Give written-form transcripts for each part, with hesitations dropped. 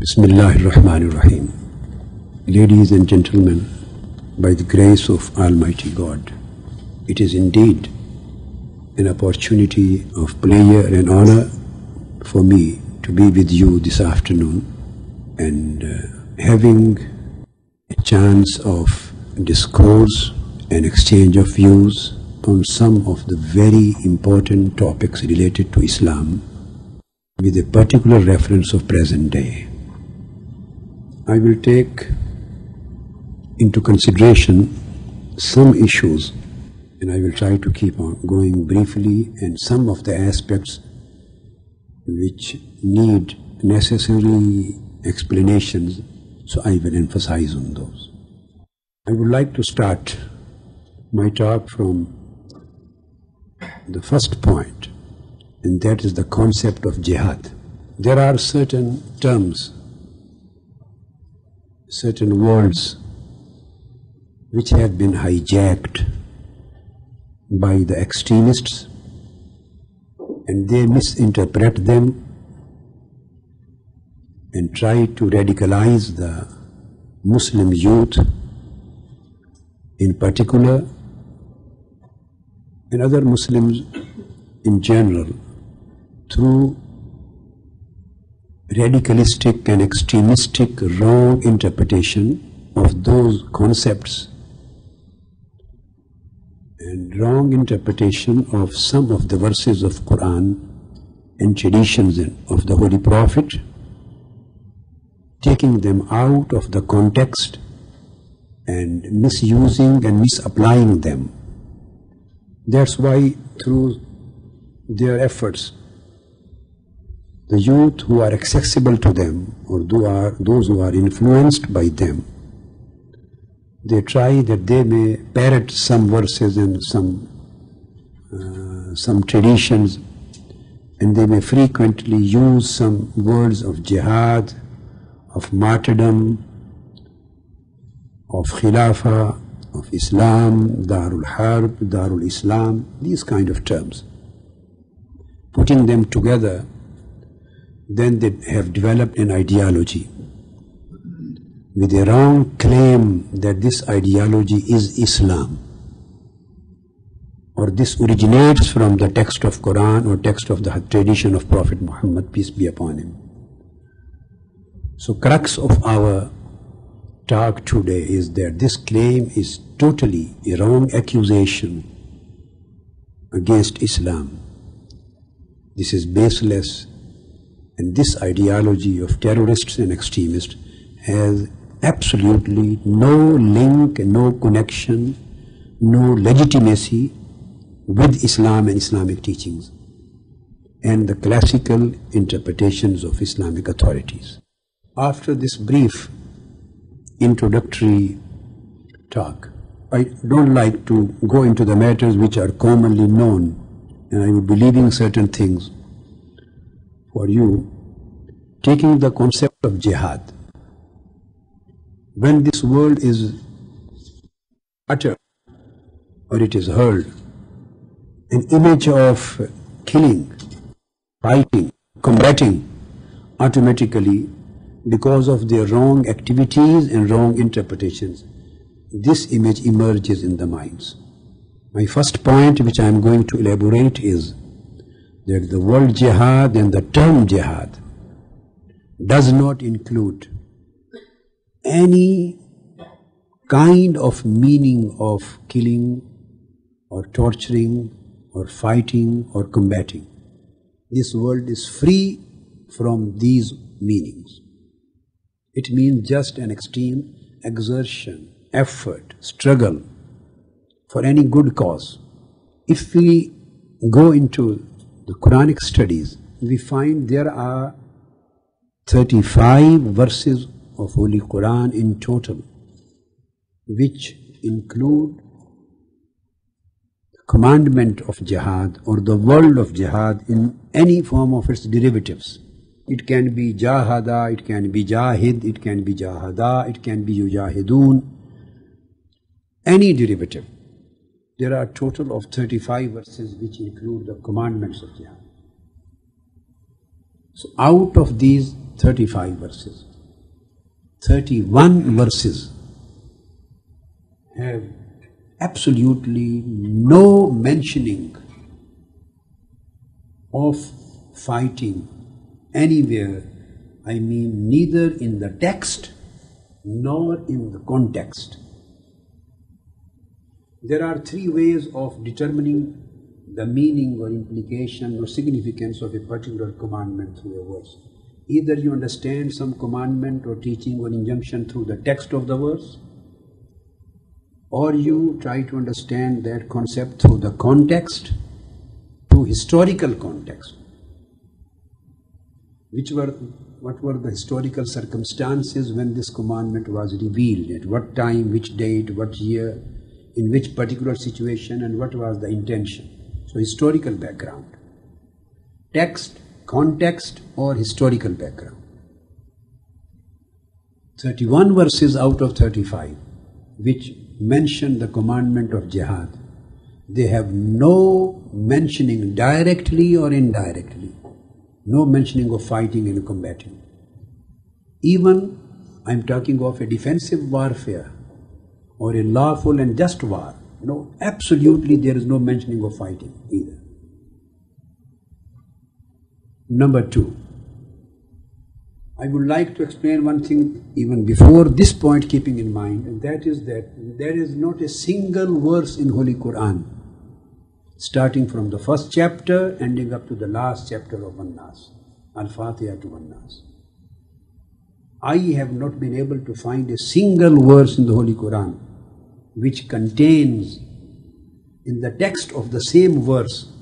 Bismillahir Rahmanir Rahim. Ladies and gentlemen, by the grace of Almighty God, it is indeed an opportunity of pleasure and honor for me to be with you this afternoon and having a chance of discourse and exchange of views on some of the very important topics related to Islam with a particular reference of present day. I will take into consideration some issues and I will try to keep on going briefly, and some of the aspects which need necessary explanations, so I will emphasize on those. I would like to start my talk from the first point, and that is the concept of jihad. There are certain terms, certain words which have been hijacked by the extremists, and they misinterpret them and try to radicalize the Muslim youth in particular and other Muslims in general through radicalistic and extremistic wrong interpretation of those concepts and wrong interpretation of some of the verses of Quran and traditions of the Holy Prophet, taking them out of the context and misusing and misapplying them. That's why through their efforts, the youth who are accessible to them, or those who are influenced by them, they try that they may parrot some verses and some traditions, and they may frequently use some words of jihad, of martyrdom, of Khilafah, of Islam, Darul Harb, Dar ul Islam, these kind of terms. Putting them together, then they have developed an ideology with a wrong claim that this ideology is Islam, or this originates from the text of Quran or text of the tradition of Prophet Muhammad, peace be upon him. So crux of our talk today is that this claim is totally a wrong accusation against Islam. This is baseless, and this ideology of terrorists and extremists has absolutely no link, no connection, no legitimacy with Islam and Islamic teachings and the classical interpretations of Islamic authorities. After this brief introductory talk, I don't like to go into the matters which are commonly known, and I would be leaving certain things for you, taking the concept of jihad. When this word is uttered or it is heard, an image of killing, fighting, combating automatically, because of their wrong activities and wrong interpretations, this image emerges in the minds. My first point which I am going to elaborate is that the word jihad and the term jihad does not include any kind of meaning of killing or torturing or fighting or combating. This word is free from these meanings. It means just an extreme exertion, effort, struggle for any good cause. If we go into the Quranic studies, we find there are 35 verses of Holy Quran in total, which include the commandment of jihad or the word of jihad in any form of its derivatives. It can be jahada, it can be jahid, it can be jahada, it can be yujahidun. Any derivative. There are a total of 35 verses which include the commandments of jihad. So out of these 35 verses, 31 verses have absolutely no mentioning of fighting anywhere. I mean, neither in the text nor in the context. There are three ways of determining the meaning or implication or significance of a particular commandment through a verse. Either you understand some commandment or teaching or injunction through the text of the verse, or you try to understand that concept through the context, through historical context. What were the historical circumstances when this commandment was revealed, at what time, which date, what year, in which particular situation, and what was the intention. So historical background. Text, context, or historical background. 31 verses out of 35 which mention the commandment of jihad, they have no mentioning directly or indirectly, no mentioning of fighting and combating. Even I'm talking of a defensive warfare or a lawful and just war. No, absolutely there is no mentioning of fighting either. Number two, I would like to explain one thing even before this point, keeping in mind, and that is that there is not a single verse in Holy Quran, starting from the first chapter, ending up to the last chapter of Al-Nas, Al-Fatiha to Al-Nas. I have not been able to find a single verse in the Holy Quran which contains in the text of the same verse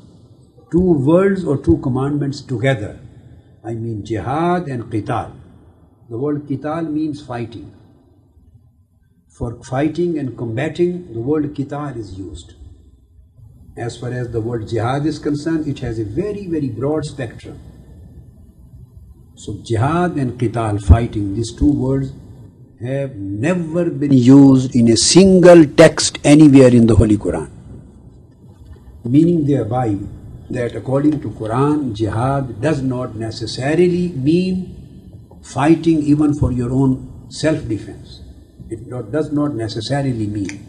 two words or two commandments together. I mean jihad and qital. The word qital means fighting. For fighting and combating, the word qital is used. As far as the word jihad is concerned, it has a very, very broad spectrum. So jihad and qital, fighting, these two words have never been used in a single text anywhere in the Holy Quran. Meaning thereby that according to Quran, jihad does not necessarily mean fighting even for your own self-defense. It does not necessarily mean.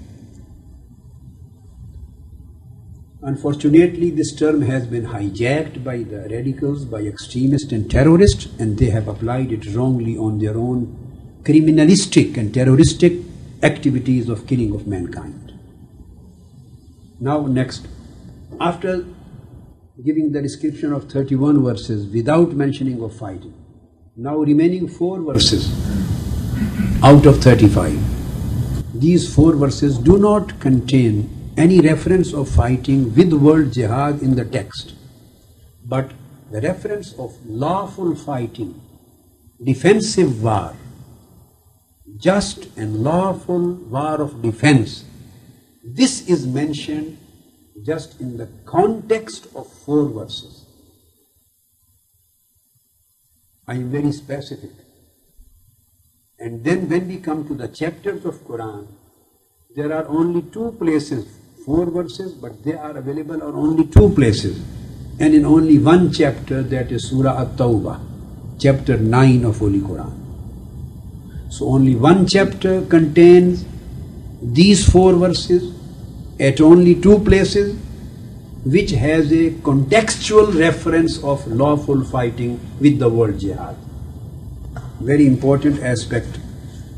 Unfortunately, this term has been hijacked by the radicals, by extremists and terrorists, and they have applied it wrongly on their own criminalistic and terroristic activities of killing of mankind. Now next, after giving the description of 31 verses without mentioning of fighting, now remaining 4 verses out of 35. These 4 verses do not contain any reference of fighting with word jihad in the text, but the reference of lawful fighting, defensive war, just and lawful war of defense. This is mentioned just in the context of 4 verses. I am very specific. And then when we come to the chapters of Quran, there are only 2 places, 4 verses, but they are available on only 2 places. And in only 1 chapter, that is Surah At-Tawbah, chapter 9 of Holy Quran. So only 1 chapter contains these 4 verses, at only 2 places, which has a contextual reference of lawful fighting with the word jihad. Very important aspect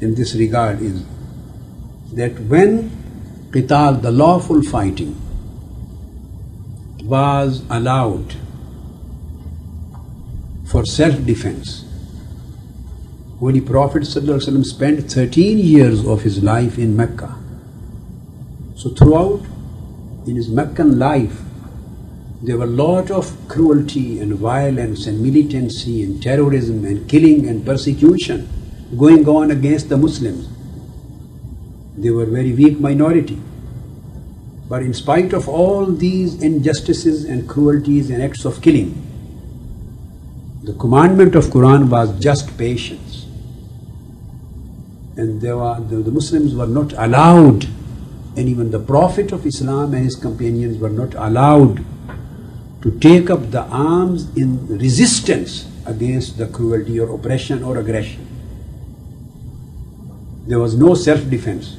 in this regard is that when qital, the lawful fighting, was allowed for self-defense, Holy Prophet ﷺ spent 13 years of his life in Mecca. So throughout, in his Meccan life, there were a lot of cruelty and violence and militancy and terrorism and killing and persecution going on against the Muslims. They were a very weak minority. But in spite of all these injustices and cruelties and acts of killing, The commandment of Quran was just patience. And the Muslims were not allowed, and even the Prophet of Islam and his companions were not allowed to take up the arms in resistance against the cruelty or oppression or aggression. There was no self-defense,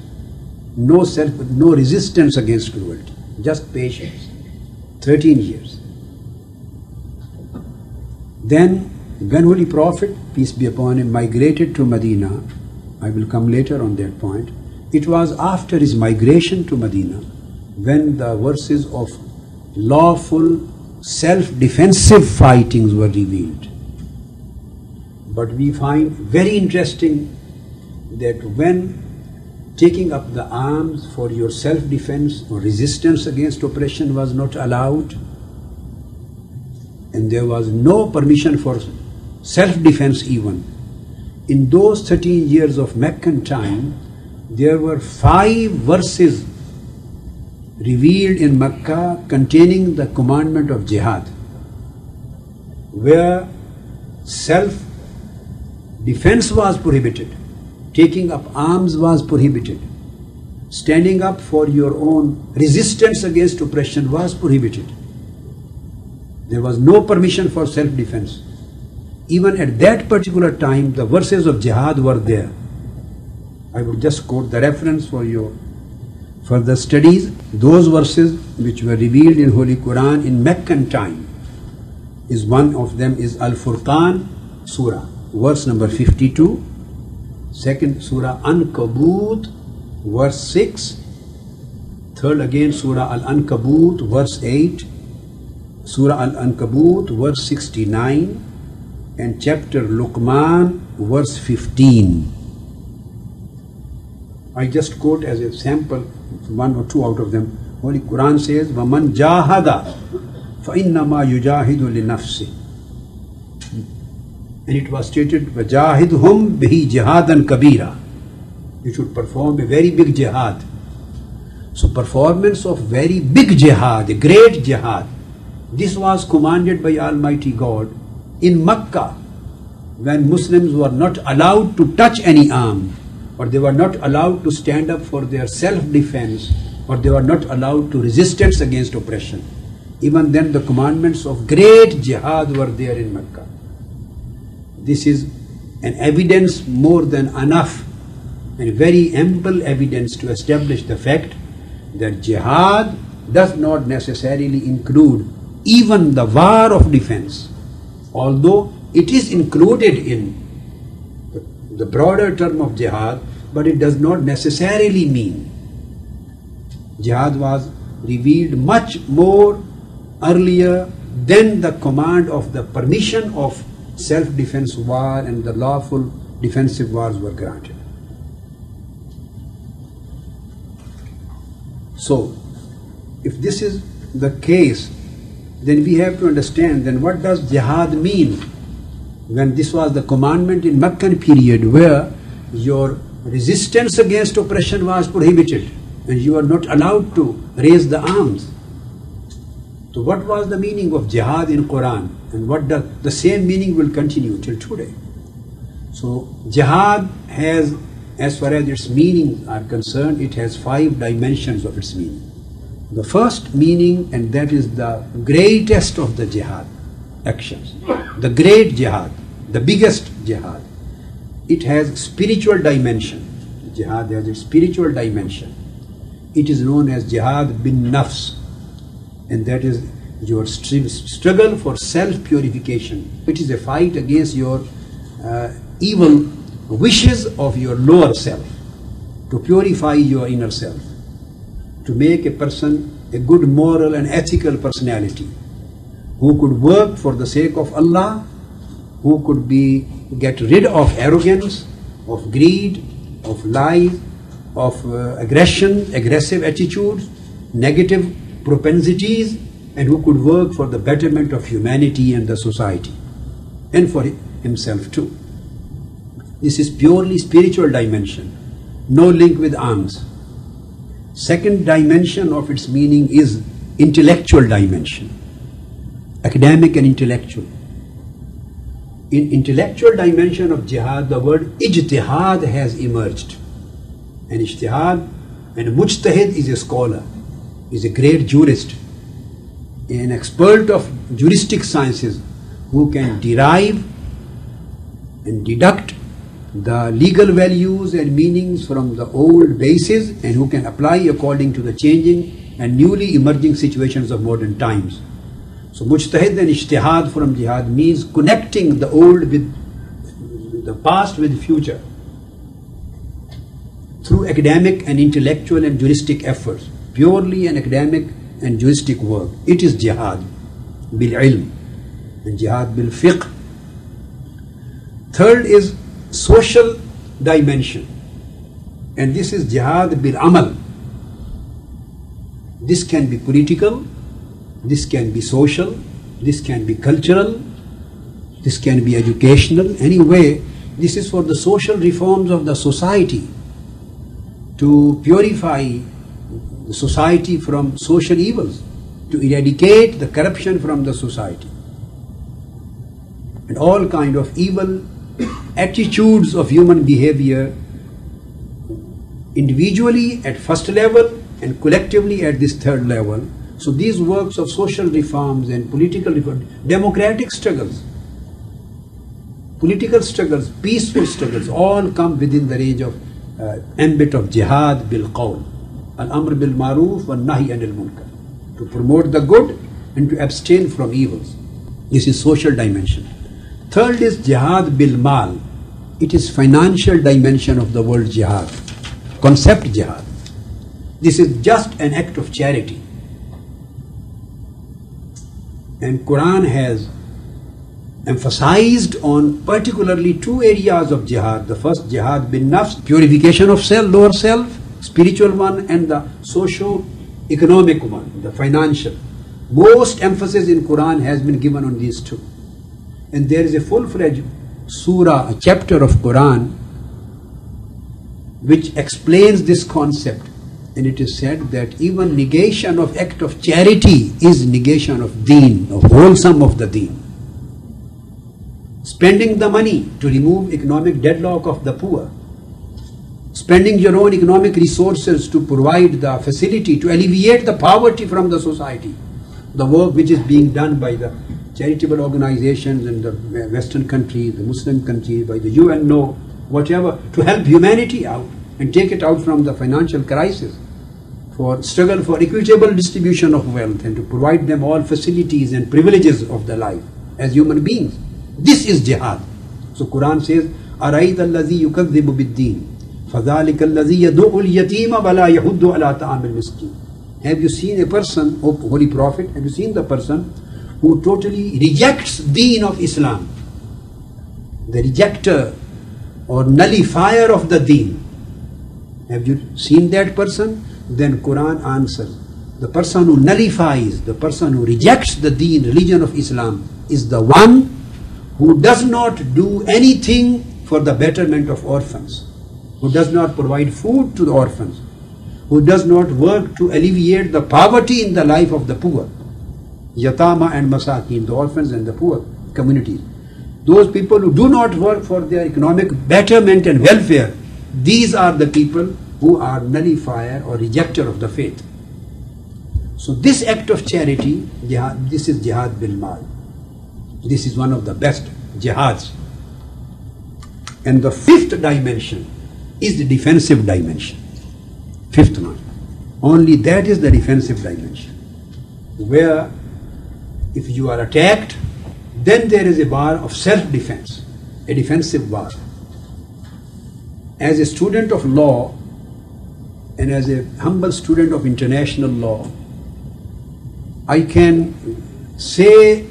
no resistance against cruelty, just patience. 13 years. Then when Holy Prophet, peace be upon him, migrated to Medina, I will come later on that point, it was after his migration to Medina when the verses of lawful self-defensive fightings were revealed. But we find very interesting that when taking up the arms for your self-defense or resistance against oppression was not allowed, and there was no permission for self-defense even. In those 13 years of Meccan time, there were 5 verses revealed in Mecca containing the commandment of jihad, where self-defense was prohibited. Taking up arms was prohibited. Standing up for your own resistance against oppression was prohibited. There was no permission for self-defense. Even at that particular time, the verses of jihad were there. I will just quote the reference for your further studies. Those verses which were revealed in Holy Quran in Meccan time, is one of them is Al-Furqan Surah, verse number 52. Second, Surah An-Kabut, verse 6. Third, again, Surah Al-Ankabut, verse 8. Surah Al-Ankabut, verse 69. And chapter Luqman, verse 15. I just quote as a sample, one or two out of them. Holy Quran says, وَمَنْ جَاهَدَ فَإِنَّمَا يُجَاهِدُ لِنَفْسِهِ. And it was stated, وَجَاهِدْهُمْ بِهِ جِهَادًا كَبِيرًا. You should perform a very big jihad. So performance of very big jihad, a great jihad, this was commanded by Almighty God in Makkah, when Muslims were not allowed to touch any arm, or they were not allowed to stand up for their self-defense, or they were not allowed to resistance against oppression. Even then the commandments of great jihad were there in Makkah. This is an evidence more than enough, and very ample evidence to establish the fact that jihad does not necessarily include even the war of defense, although it is included in the broader term of jihad, but it does not necessarily mean. Jihad was revealed much more earlier than the command of the permission of self-defense war and the lawful defensive wars were granted. So, if this is the case, then we have to understand then what does jihad mean, when this was the commandment in Meccan period where your resistance against oppression was prohibited and you are not allowed to raise the arms. So what was the meaning of jihad in Quran, and what does the same meaning will continue till today? So jihad has, as far as its meanings are concerned, it has 5 dimensions of its meaning. The first meaning, and that is the greatest of the jihad actions, the great jihad, the biggest jihad. It has spiritual dimension. Jihad has a spiritual dimension. It is known as jihad bin nafs, and that is your struggle for self-purification. It is a fight against your evil wishes of your lower self, to purify your inner self, to make a person a good moral and ethical personality, who could work for the sake of Allah, who could get rid of arrogance, of greed, of lies, of aggression, aggressive attitudes, negative propensities, and who could work for the betterment of humanity and the society, and for himself too. This is purely spiritual dimension, no link with arms. Second dimension of its meaning is intellectual dimension, academic and intellectual. in intellectual dimension of jihad, the word ijtihad has emerged. And ijtihad, and mujtahid is a scholar, is a great jurist, an expert of juristic sciences who can derive and deduct the legal values and meanings from the old bases and who can apply according to the changing and newly emerging situations of modern times. So mujtahid and ijtihad from jihad means connecting the old with the past with future through academic and intellectual and juristic efforts, purely an academic and juristic work. It is jihad bil-ilm and jihad bil-fiqh. Third is social dimension, and this is jihad bil-amal. This can be political, this can be social, this can be cultural, this can be educational. Anyway, this is for the social reforms of the society, to purify the society from social evils, to eradicate the corruption from the society and all kind of evil attitudes of human behavior, individually at first level and collectively at this third level. So these works of social reforms and political reforms, democratic struggles, political struggles, peaceful struggles, all come within the range of ambit of jihad bil qawl, al amr bil maruf wa nahi anil munkar, to promote the good and to abstain from evils. This is social dimension. Third is jihad bil mal. It is financial dimension of the word jihad, concept jihad. This is just an act of charity. And Quran has emphasized on particularly two areas of jihad. The first, jihad bin nafs, purification of self, lower self, spiritual one, and the socio-economic one, the financial. Most emphasis in Quran has been given on these two. And there is a full-fledged surah, a chapter of Quran, which explains this concept. And it is said that even negation of act of charity is negation of deen, of wholesome of the deen. Spending the money to remove economic deadlock of the poor, spending your own economic resources to provide the facility, to alleviate the poverty from the society, the work which is being done by the charitable organizations in the Western countries, the Muslim countries, by the UN, whatever, to help humanity out and take it out from the financial crisis, for struggle for equitable distribution of wealth and to provide them all facilities and privileges of the life as human beings. This is jihad. So Quran says, أَرَيْذَا الَّذِي يُكَذِّبُ بِالدِّينِ فَذَلِكَ الَّذِي يَدُعُ الْيَتِيمَ وَلَا يَحُدُّ عَلَىٰ طَعَامِ الْمِسْكِينِ. Have you seen a person, O Holy Prophet, have you seen the person who totally rejects deen of Islam, the rejecter or nullifier of the deen? Have you seen that person? Then Quran answers, the person who nullifies, the person who rejects the deen, religion of Islam, is the one who does not do anything for the betterment of orphans, who does not provide food to the orphans, who does not work to alleviate the poverty in the life of the poor. Yatama and Masakin, the orphans and the poor communities. Those people who do not work for their economic betterment and welfare, these are the people who are nullifier or rejecter of the faith. So this act of charity, jihad, this is jihad bil mal. This is one of the best jihads. And the fifth dimension is the defensive dimension. Fifth one. Only that is the defensive dimension, where if you are attacked, then there is a bar of self-defense, a defensive bar. As a student of law and as a humble student of international law, I can say,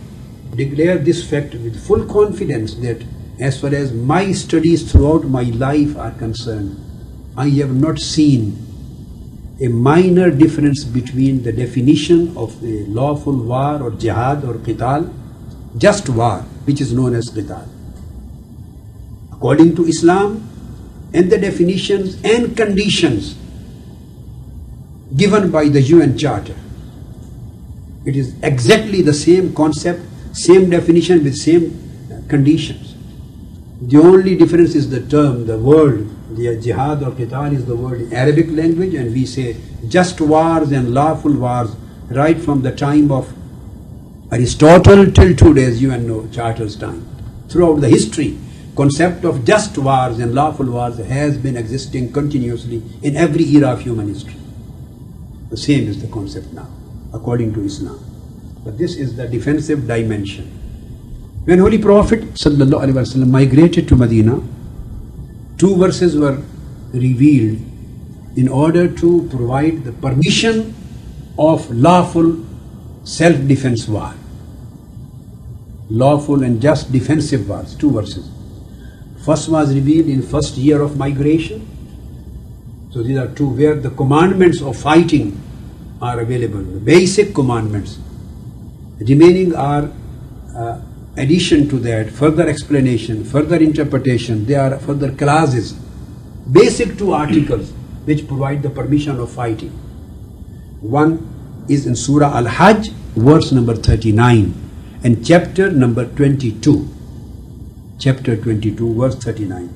declare this fact with full confidence that as far as my studies throughout my life are concerned, I have not seen a minor difference between the definition of the lawful war or jihad or qital, just war, which is known as qital, according to Islam, and the definitions and conditions given by the UN Charter. It is exactly the same concept, same definition with same conditions. The only difference is the term, the word. The jihad or qital is the word in Arabic language, and we say just wars and lawful wars right from the time of Aristotle till today's UN Charter's time. Throughout the history, concept of just wars and lawful wars has been existing continuously in every era of human history. The same is the concept now, according to Islam. But this is the defensive dimension. When Holy Prophet ﷺ migrated to Medina, two verses were revealed in order to provide the permission of lawful self-defense war. Lawful and just defensive wars, two verses. First was revealed in first year of migration. So these are two where the commandments of fighting are available, the basic commandments. The remaining are addition to that, further explanation, further interpretation. There are further clauses, basic two articles which provide the permission of fighting. One is in Surah Al-Hajj, verse number 39 and chapter number 22. Chapter 22, verse 39.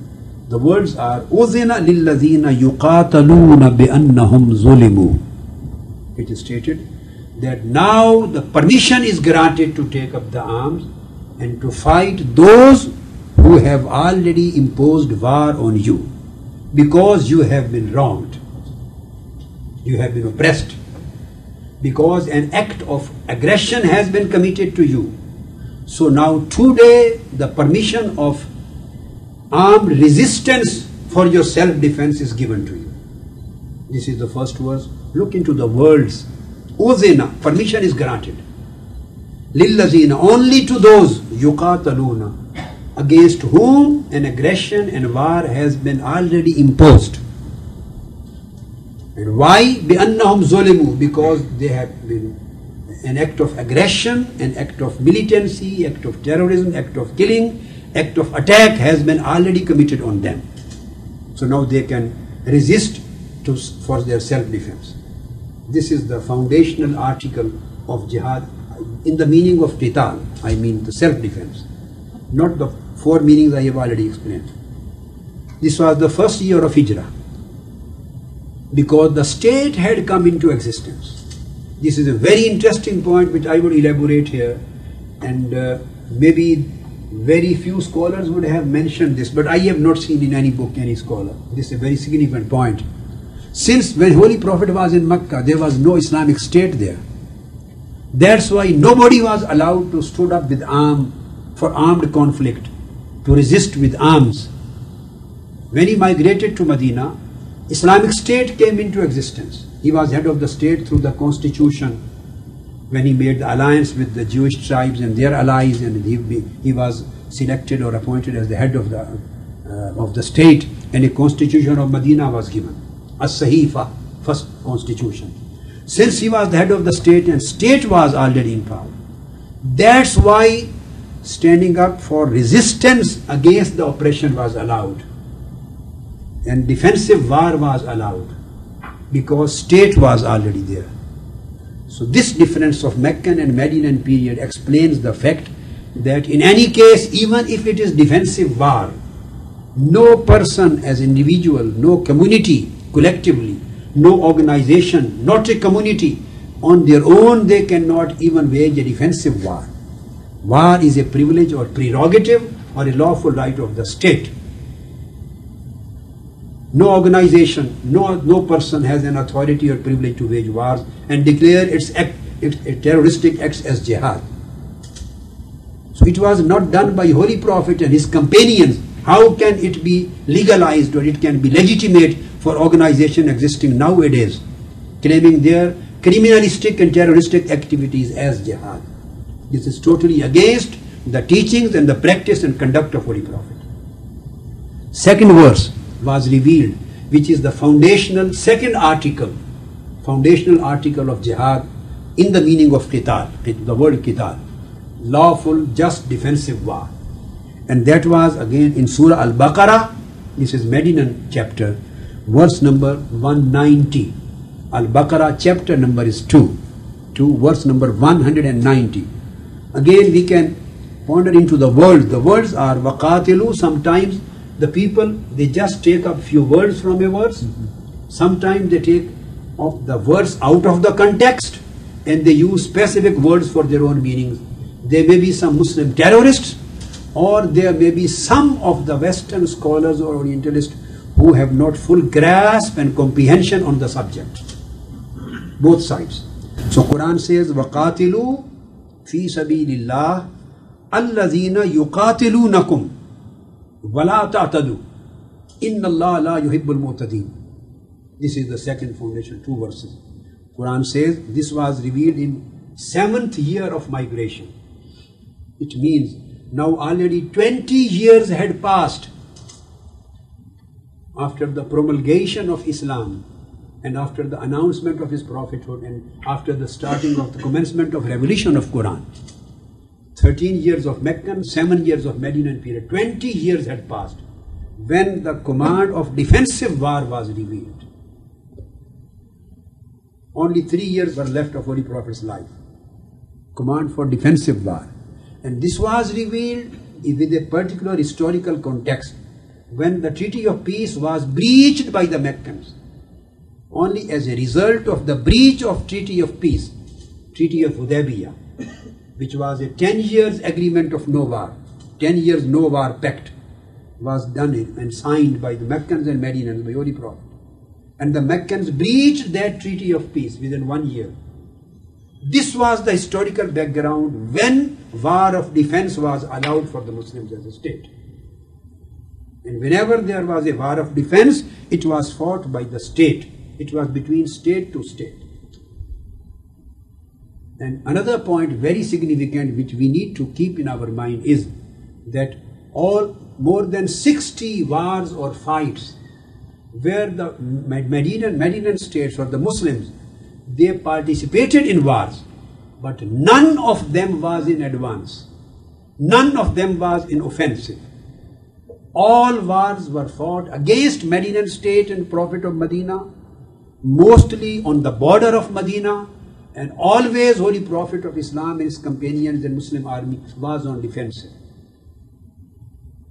The words are, "Uzina lillazina yuqataluna bi annahum zulimu." It is stated that now the permission is granted to take up the arms and to fight those who have already imposed war on you, because you have been wronged, you have been oppressed, because an act of aggression has been committed to you. So now today the permission of armed resistance for your self-defense is given to you. This is the first verse. Look into the words. Uzina, permission is granted. Lillazina, only to those, yuqataluna, against whom an aggression and war has been already imposed. And why? Bi'annahum zulimu, because they have been an act of aggression, an act of militancy, act of terrorism, act of killing, act of attack has been already committed on them. So now they can resist for their self-defense. This is the foundational article of jihad in the meaning of qital. I mean the self-defense, not the four meanings I have already explained. This was the first year of Hijrah, because the state had come into existence. This is a very interesting point which I would elaborate here, and maybe very few scholars would have mentioned this, but I have not seen in any book, any scholar. This is a very significant point. Since when Holy Prophet was in Mecca, there was no Islamic state there. That's why nobody was allowed to stood up with armed conflict, to resist with arms. When he migrated to Medina, Islamic state came into existence. He was head of the state through the constitution when he made the alliance with the Jewish tribes and their allies, and he was selected or appointed as the head of the state, and a constitution of Medina was given. As-Sahifa, first constitution. Since he was the head of the state and state was already in power, that's why standing up for resistance against the oppression was allowed, and defensive war was allowed, because state was already there. So this difference of Meccan and Medinan period explains the fact that in any case, even if it is defensive war, no person as individual, no community collectively, no organization, not a community, on their own they cannot even wage a defensive war. War is a privilege or prerogative or a lawful right of the state. No organization, no person has an authority or privilege to wage wars and declare its terroristic acts as jihad. So it was not done by Holy Prophet and his companions. How can it be legalized or it can be legitimate for organization existing nowadays claiming their criminalistic and terroristic activities as jihad? This is totally against the teachings and the practice and conduct of Holy Prophet. Second verse was revealed, which is the foundational second article, foundational article of jihad in the meaning of qital, the word qital, lawful, just defensive war. And that was again in Surah Al-Baqarah. This is Medinan chapter, verse number 190. Al-Baqarah chapter number is 2, verse number 190. Again we can Wander into the words. The words are وَقَاتِلُوا. Sometimes the people, they just take a few words from a verse. Sometimes they take of the verse out of the context and they use specific words for their own meanings. There may be some Muslim terrorists, or there may be some of the Western scholars or Orientalists who have not full grasp and comprehension on the subject. Both sides. So Quran says, وَقَاتِلُوا فِي سَبِيلِ اللَّهِ أَلَّذِينَ يُقَاتِلُونَكُمْ وَلَا تَعْتَدُوا إِنَّ اللَّهَ لَا يُحِبُّ الْمُعْتَدِينَ. This is the second foundation, two verses. Quran says, this was revealed in 7th year of migration. It means now already 20 years had passed after the promulgation of Islam and after the announcement of his prophethood and after the starting of the commencement of revelation of Quran. 13 years of Meccan, 7 years of Medinan period, 20 years had passed when the command of defensive war was revealed. Only 3 years were left of Holy Prophet's life. Command for defensive war. And this was revealed with a particular historical context when the Treaty of Peace was breached by the Meccans. Only as a result of the breach of Treaty of Peace, Treaty of Hudaybiyah, which was a 10 years agreement of no war, 10 years no war pact, was done and signed by the Meccans and Medinans by Holy Prophet. And the Meccans breached that Treaty of Peace within 1 year. This was the historical background when war of defense was allowed for the Muslims as a state. And whenever there was a war of defense, it was fought by the state. It was between state to state. And another point very significant which we need to keep in our mind is that all more than 60 wars or fights where the Medinan states or the Muslims, they participated in wars, but none of them was in advance. None of them was in offensive. All wars were fought against Medinan state and Prophet of Medina, mostly on the border of Medina, and always Holy Prophet of Islam and his companions and Muslim army was on defensive.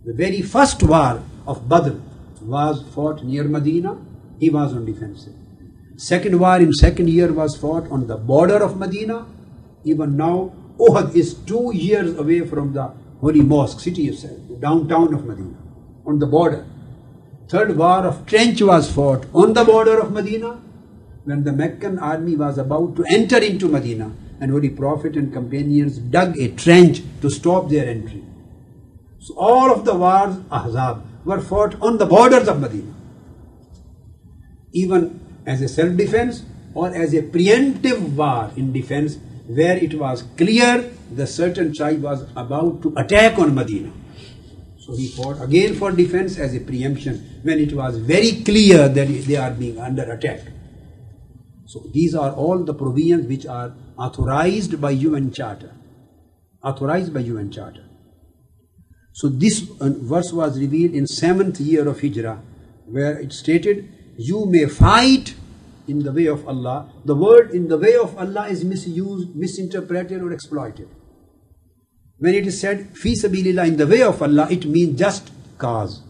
The very first war of Badr was fought near Medina, he was on defensive. Second war in second year was fought on the border of Medina. Even now, Uhud is 2 years away from the Holy Mosque, city itself, downtown of Medina, on the border. Third war of trench was fought on the border of Medina when the Meccan army was about to enter into Medina, and Holy Prophet and companions dug a trench to stop their entry. So all of the wars, Ahzab, were fought on the borders of Medina. Even as a self-defense or as a preemptive war in defense where it was clear the certain tribe was about to attack on Medina. So he fought again for defense as a preemption when it was very clear that they are being under attack. So these are all the provisions which are authorized by UN Charter. Authorized by UN Charter. So this verse was revealed in 7th year of Hijrah where it stated, you may fight in the way of Allah. The word in the way of Allah is misused, misinterpreted or exploited. When it is said, Fi sabilillah, in the way of Allah, it means just cause.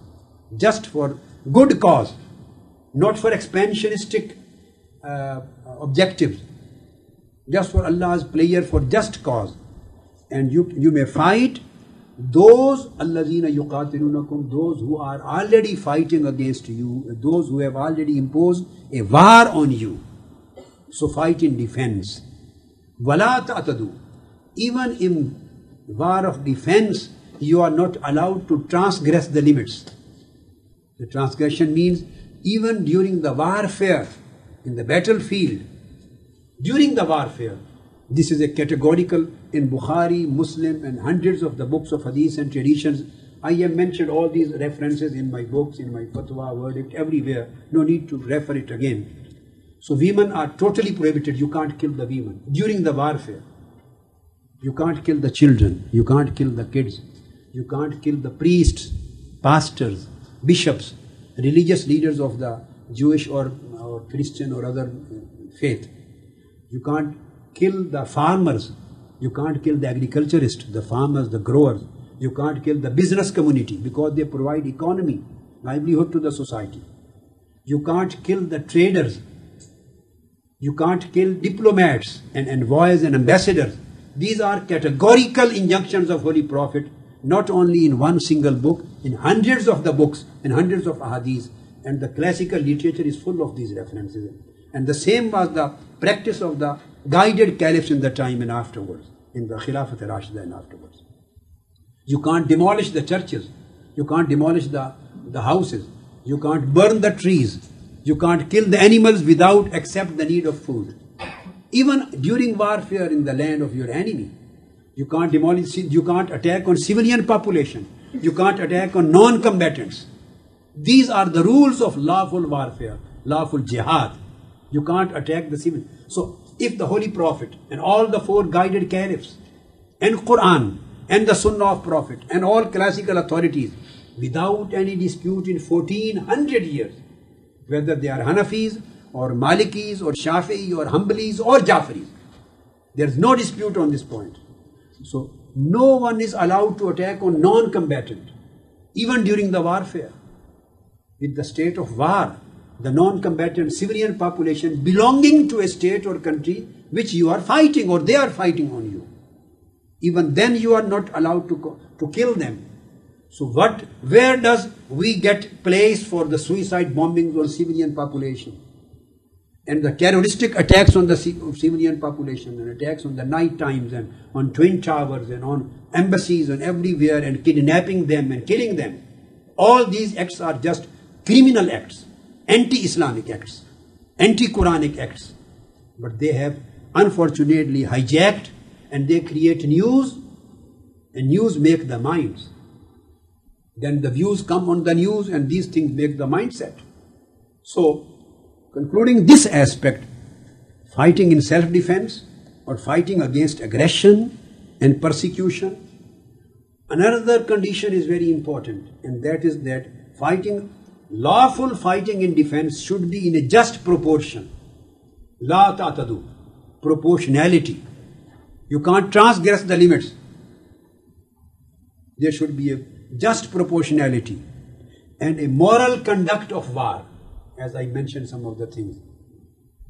Just for good cause. Not for expansionistic objectives. Just for Allah's prayer, for just cause. And you may fight those allazina yuqatilunakum, those who are already fighting against you, those who have already imposed a war on you. So fight in defense. Wala ta'tadu. Even in war of defense, you are not allowed to transgress the limits. The transgression means even during the warfare, in the battlefield, during the warfare. This is a categorical in Bukhari, Muslim and hundreds of the books of hadith and traditions. I have mentioned all these references in my books, in my fatwa, verdict, everywhere. No need to refer it again. So women are totally prohibited. You can't kill the women during the warfare. You can't kill the children. You can't kill the kids. You can't kill the priests, pastors, bishops, religious leaders of the Jewish or Christian or other faith. You can't kill the farmers, You can't kill the agriculturist, the farmers, the growers. You can't kill the business community because they provide economy, livelihood to the society. You can't kill the traders. You can't kill diplomats and envoys and ambassadors. These are categorical injunctions of Holy Prophet, not only in one single book, in hundreds of the books, in hundreds of ahadith. And the classical literature is full of these references. And the same was the practice of the guided caliphs in the time and afterwards, in the Khilafat al-Rashida and afterwards. You can't demolish the churches. You can't demolish the houses. You can't burn the trees. You can't kill the animals without except the need of food. Even during warfare in the land of your enemy, you can't demolish, you can't attack on civilian population. You can't attack on non-combatants. These are the rules of lawful warfare, lawful jihad. You can't attack the civilian. So if the Holy Prophet and all the four guided caliphs and Quran and the Sunnah of Prophet and all classical authorities, without any dispute in 1400 years, whether they are Hanafis or Malikis or Shafi'i or Hanbalis or Jafaris, there is no dispute on this point. So no one is allowed to attack on non-combatant, even during the warfare. With the state of war, the non-combatant civilian population belonging to a state or country which you are fighting or they are fighting on you. Even then you are not allowed to kill them. So where does we get place for the suicide bombings on civilian population and the terroristic attacks on the civilian population and attacks on the night times and on twin towers and on embassies and everywhere and kidnapping them and killing them? All these acts are just criminal acts, anti-Islamic acts, anti-Quranic acts. But they have unfortunately hijacked and they create news, and news make the minds. Then the views come on the news and these things make the mindset. So, concluding this aspect, fighting in self-defense or fighting against aggression and persecution, another condition is very important, and that is that lawful fighting in defense should be in a just proportion. La ta'tadu, proportionality. You can't transgress the limits. There should be a just proportionality and a moral conduct of war, as I mentioned some of the things.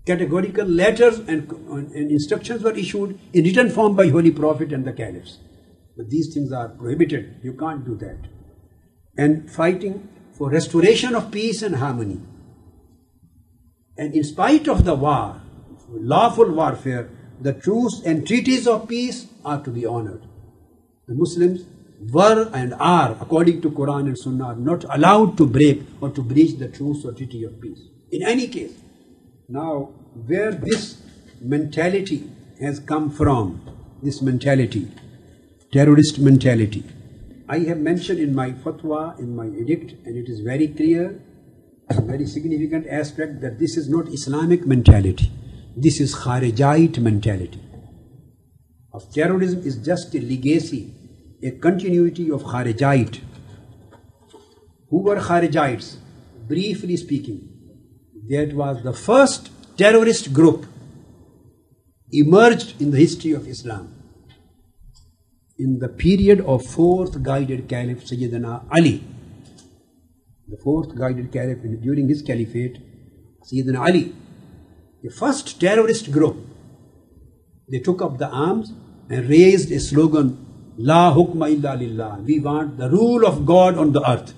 Categorical letters and instructions were issued in written form by Holy Prophet and the caliphs. But these things are prohibited. You can't do that. And fighting for restoration of peace and harmony. And in spite of the war, lawful warfare, the truce and treaties of peace are to be honored. The Muslims were and are, according to Quran and Sunnah, not allowed to break or to breach the truce or treaty of peace. In any case, now where this mentality has come from, this mentality, terrorist mentality, I have mentioned in my fatwa, in my edict, and it is very clear, a very significant aspect that this is not Islamic mentality. This is Kharijite mentality. Of terrorism is just a legacy, a continuity of Kharijite. Who were Kharijites? Briefly speaking, that was the first terrorist group emerged in the history of Islam. In the period of fourth guided caliph Sayyidina Ali, the fourth guided caliph during his caliphate, Sayyidina Ali, the first terrorist group, they took up the arms and raised a slogan, La hukma illa lillah. We want the rule of God on the earth.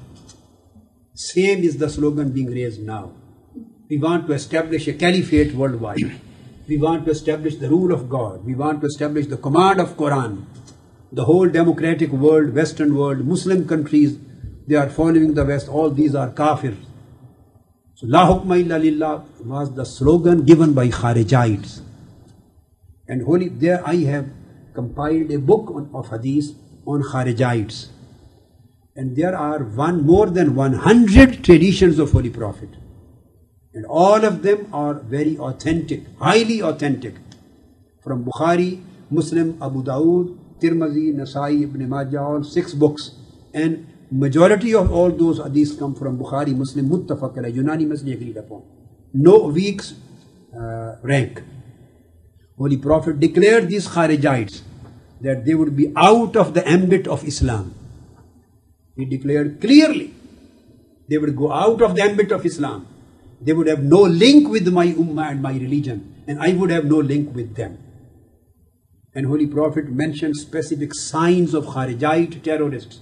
Same is the slogan being raised now. We want to establish a caliphate worldwide. We want to establish the rule of God. We want to establish the command of Quran. The whole democratic world, Western world, Muslim countries, they are following the West. All these are kafir. So, La hukma illa lillah was the slogan given by Kharijites. And there I have compiled a book of hadith on Kharijites. And there are more than 100 traditions of Holy Prophet. And all of them are very authentic, highly authentic. From Bukhari, Muslim, Abu Dawood, Tirmazi, Nasa'i, Ibn Majah, all 6 books. And majority of all those hadiths come from Bukhari, Muslim, Muttafaq Alay, unanimously agreed upon. No weak rank. Holy Prophet declared these Kharijites that they would be out of the ambit of Islam. He declared clearly, they would go out of the ambit of Islam. They would have no link with my ummah and my religion, and I would have no link with them. And Holy Prophet mentioned specific signs of Kharijite terrorists.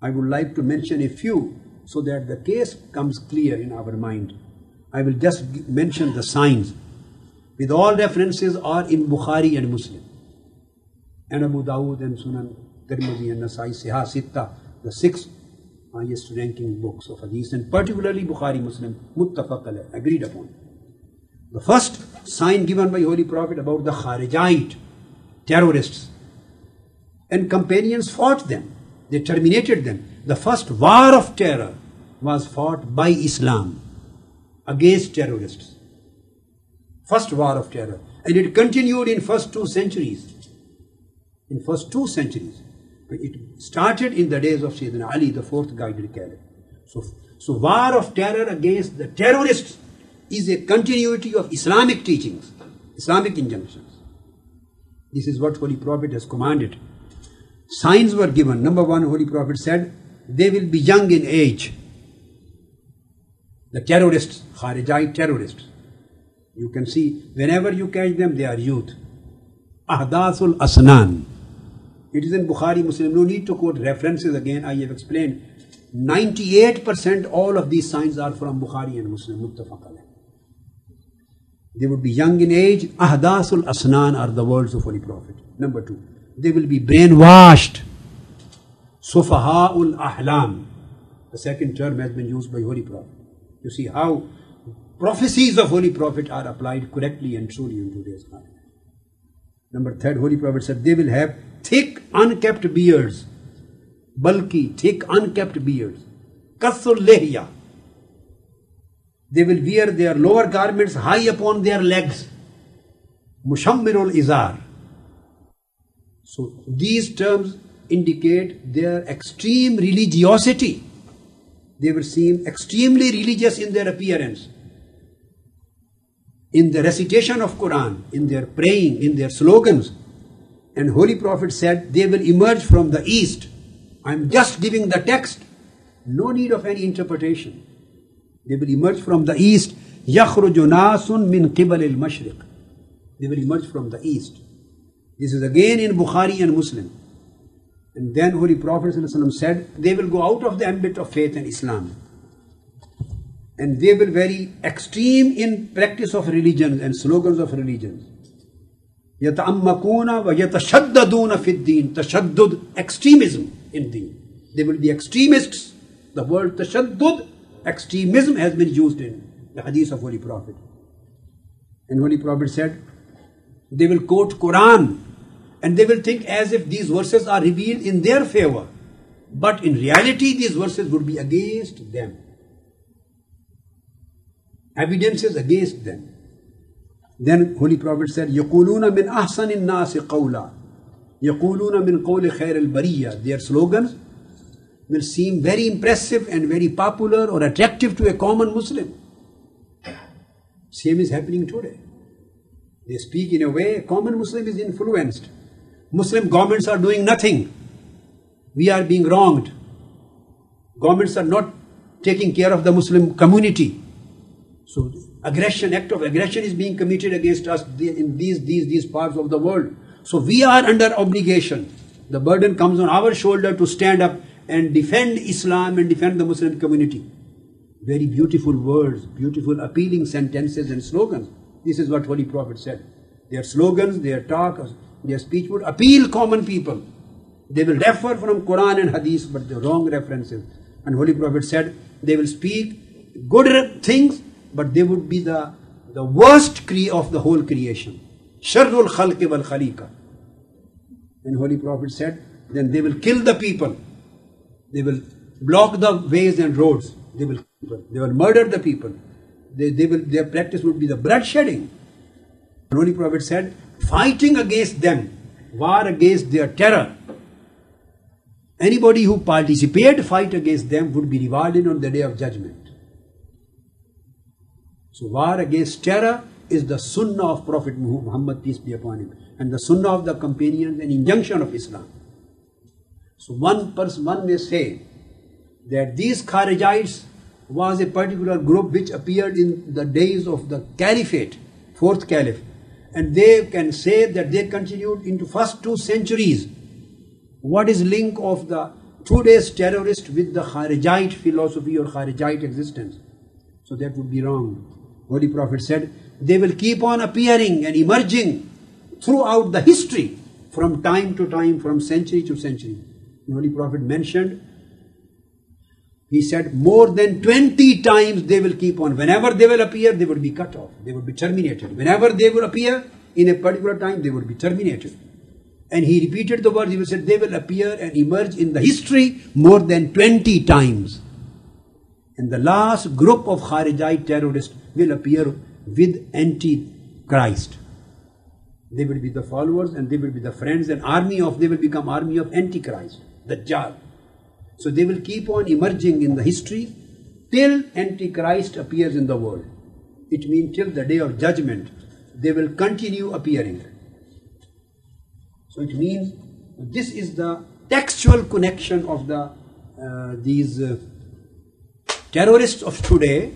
I would like to mention a few so that the case comes clear in our mind. I will just mention the signs. With all references are in Bukhari and Muslim, and Abu Dawood and Sunan, Tirmazi and Nasa'i, Sihah Sittah, the 6 highest ranking books of Hadith, and particularly Bukhari, Muslim, Muttafaq Alay, agreed upon. The first sign given by Holy Prophet about the Kharijite terrorists, and companions fought them, they terminated them. The first war of terror was fought by Islam against terrorists. First war of terror, and it continued in first 2 centuries. In first 2 centuries, it started in the days of Sayyidina Ali, the 4th guided caliph. So war of terror against the terrorists is a continuity of Islamic teachings, Islamic injunctions. This is what Holy Prophet has commanded. Signs were given. Number 1, Holy Prophet said, they will be young in age. The terrorists, Kharijite terrorists. You can see, whenever you catch them, they are youth. Ahdathul Asnan. It is in Bukhari, Muslim. No need to quote references again. I have explained. 98% all of these signs are from Bukhari and Muslim. Muttafaq Alay. They would be young in age. Ahdathul Asnan are the words of Holy Prophet. Number 2. They will be brainwashed. Sufaha'ul Ahlam. The second term has been used by Holy Prophet. You see how prophecies of Holy Prophet are applied correctly and truly in today's time. Number 3, Holy Prophet said, they will have thick, unkept beards. Bulky, thick, unkept beards. Kathul lehiya. They will wear their lower garments high upon their legs. Mushammirul izar. So these terms indicate their extreme religiosity. They will seem extremely religious in their appearance, in the recitation of Quran, in their praying, in their slogans. And Holy Prophet said, they will emerge from the east. I'm just giving the text. No need of any interpretation. They will emerge from the east. يَخْرُجُ نَاسٌ مِّن قِبَلِ الْمَشْرِقِ. They will emerge from the east. This is again in Bukhari and Muslim. And then Holy Prophet said, they will go out of the ambit of faith and Islam. And they will very extreme in practice of religions and slogans of religions. يَتَعَمَّكُونَ وَيَتَشَدَّدُونَ فِي الدِّينِ. Tashaddud, extremism in deen. They will be extremists. The word tashaddud, extremism, has been used in the hadith of Holy Prophet. And Holy Prophet said, they will quote Quran and they will think as if these verses are revealed in their favor. But in reality, these verses would be against them. Evidences against them. Then Holy Prophet said, يَقُولُونَ مِنْ أَحْسَنِ النَّاسِ قَوْلًا يَقُولُونَ مِنْ قَوْلِ خَيْرِ الْبَرِيَّةِ. Their slogans will seem very impressive and very popular or attractive to a common Muslim. Same is happening today. They speak in a way a common Muslim is influenced. Muslim governments are doing nothing. We are being wronged. Governments are not taking care of the Muslim community. So aggression, act of aggression is being committed against us in these parts of the world. So we are under obligation. The burden comes on our shoulder to stand up and defend Islam and defend the Muslim community. Very beautiful words, beautiful appealing sentences and slogans. This is what Holy Prophet said. Their slogans, their talk, their speech would appeal common people. They will refer from Quran and Hadith, but the wrong references. And Holy Prophet said, they will speak good things, but they would be the worst of the whole creation. Sharrul khalqi wal khaliqa. And Holy Prophet said, then they will kill the people. They will block the ways and roads. They will murder the people. Their practice would be the bloodshedding. And Holy Prophet said, fighting against them, war against their terror. Anybody who participated, fight against them, would be rewarded on the day of judgment. So war against terror is the sunnah of Prophet Muhammad, peace be upon him. and the sunnah of the companions and injunction of Islam. So one may say that these Kharijites was a particular group which appeared in the days of the Caliphate, fourth Caliph, and they can say that they continued into first 2 centuries. What is link of the today's terrorist with the Kharijite philosophy or Kharijite existence? So that would be wrong. Holy Prophet said, they will keep on appearing and emerging throughout the history, from time to time, from century to century. The Holy Prophet mentioned, he said, more than 20 times they will keep on. Whenever they will appear, they will be cut off. They will be terminated. Whenever they will appear in a particular time, they will be terminated. And he repeated the words, he said, they will appear and emerge in the history more than 20 times. And the last group of Kharijite terrorists will appear with Antichrist. They will be the followers and they will be the friends and they will become army of Antichrist, Dajjal. So they will keep on emerging in the history till Antichrist appears in the world. It means till the day of judgment, they will continue appearing. So it means this is the textual connection of the these terrorists of today.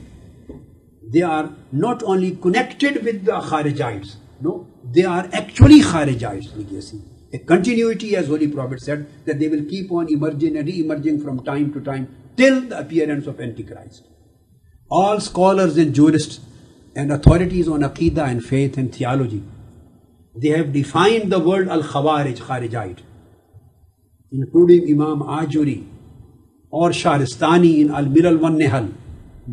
They are not only connected with the Kharijites, no, they are actually Kharijites legacy. A continuity, as Holy Prophet said, that they will keep on emerging and re-emerging from time to time till the appearance of Antichrist. All scholars and jurists and authorities on Aqidah and faith and theology, they have defined the word Al-Khawarij, Kharijite, including Imam Ajuri or Shahristani in Al-Miral wa Nihal,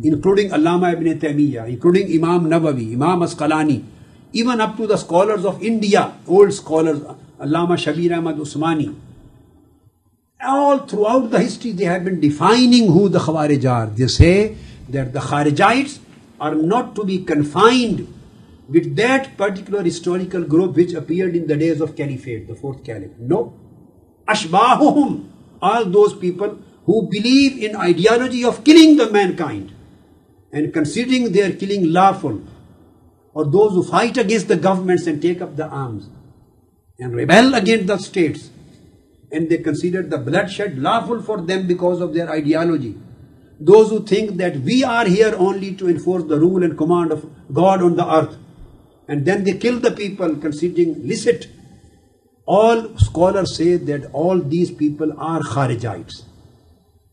including Allama ibn Taymiyyah, including Imam Nawawi, Imam Asqalani, even up to the scholars of India, old scholars, Allama Shabir Ahmad Usmani. All throughout the history they have been defining who the Khawarij are. They say that the Kharijites are not to be confined with that particular historical group which appeared in the days of Caliphate, the fourth Caliph. No. Ashbahuhum, all those people who believe in ideology of killing the mankind and considering their killing lawful, or those who fight against the governments and take up the arms and rebel against the states, and they consider the bloodshed lawful for them because of their ideology. Those who think that we are here only to enforce the rule and command of God on the earth, and then they kill the people considering licit. All scholars say that all these people are Kharijites.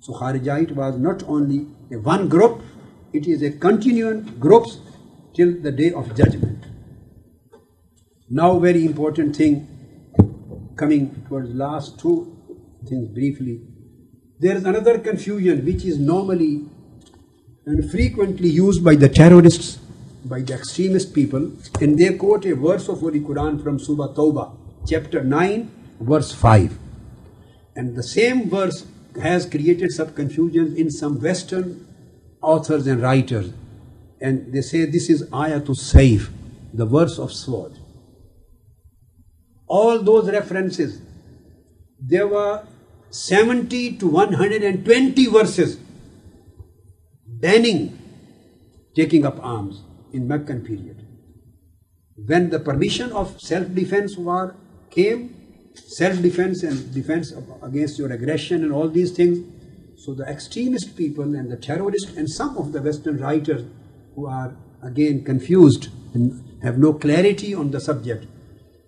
So Kharijite was not only a one group, it is a continuing groups till the day of judgment. Now very important thing, coming towards last two things briefly. There is another confusion which is normally and frequently used by the terrorists, by the extremist people, and they quote a verse of Holy Quran from Surah At-Tawbah, chapter 9, verse 5. And the same verse has created some confusion in some Western authors and writers. And they say this is Ayatul Saif, the verse of sword. All those references, there were 70 to 120 verses banning taking up arms in Meccan period. When the permission of self-defense war came, self-defense and defense against your aggression and all these things. So the extremist people and the terrorists and some of the Western writers who are again confused and have no clarity on the subject.